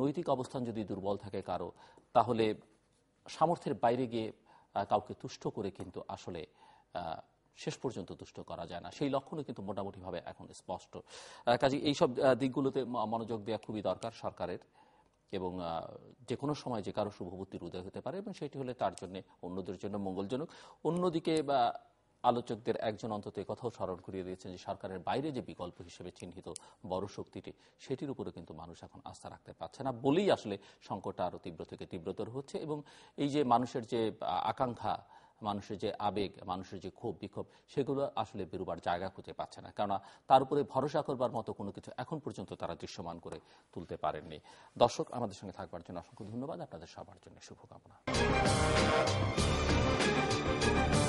নৈতিক অবস্থান যদি দুর্বল থাকে কারো, তাহলে সামর্থ্যের বাইরে গিয়ে কাউকে তুষ্ট করে কিন্তু আসলে শেষ পর্যন্ত তুষ্ট করা যায় না, সেই লক্ষণও কিন্তু মোটামুটিভাবে এখন স্পষ্ট। কাজেই এইসব দিকগুলোতে মনোযোগ দেওয়া খুবই দরকার সরকারের, এবং যে কোনো সময় যে কারো শুভবুদ্ধির উদয় হতে পারে এবং সেটি হলে তার জন্য, অন্যদের জন্য মঙ্গলজনক। অন্যদিকে আলোচকদের একজন অন্তত একথাও স্মরণ করিয়ে দিয়েছেন যে সরকারের বাইরে যে বিকল্প হিসেবে চিহ্নিত বড় শক্তিটি সেটির উপরে কিন্তু মানুষ এখন আস্থা রাখতে পারছে না বলেই আসলে সংকটটা আরও তীব্র থেকে তীব্রতর হচ্ছে এবং এই যে মানুষের যে আকাঙ্ক্ষা মানুষের যে আবেগ মানুষের যে ক্ষোভ বিক্ষোভ সেগুলো আসলে বেরোবার জায়গা খুঁজে পাচ্ছে না কেননা তার উপরে ভরসা করবার মতো কোনো কিছু এখন পর্যন্ত তারা দৃশ্যমান করে তুলতে পারেননি। দর্শক, আমাদের সঙ্গে থাকবার জন্য অসংখ্য ধন্যবাদ, আপনাদের সবার জন্য শুভকামনা।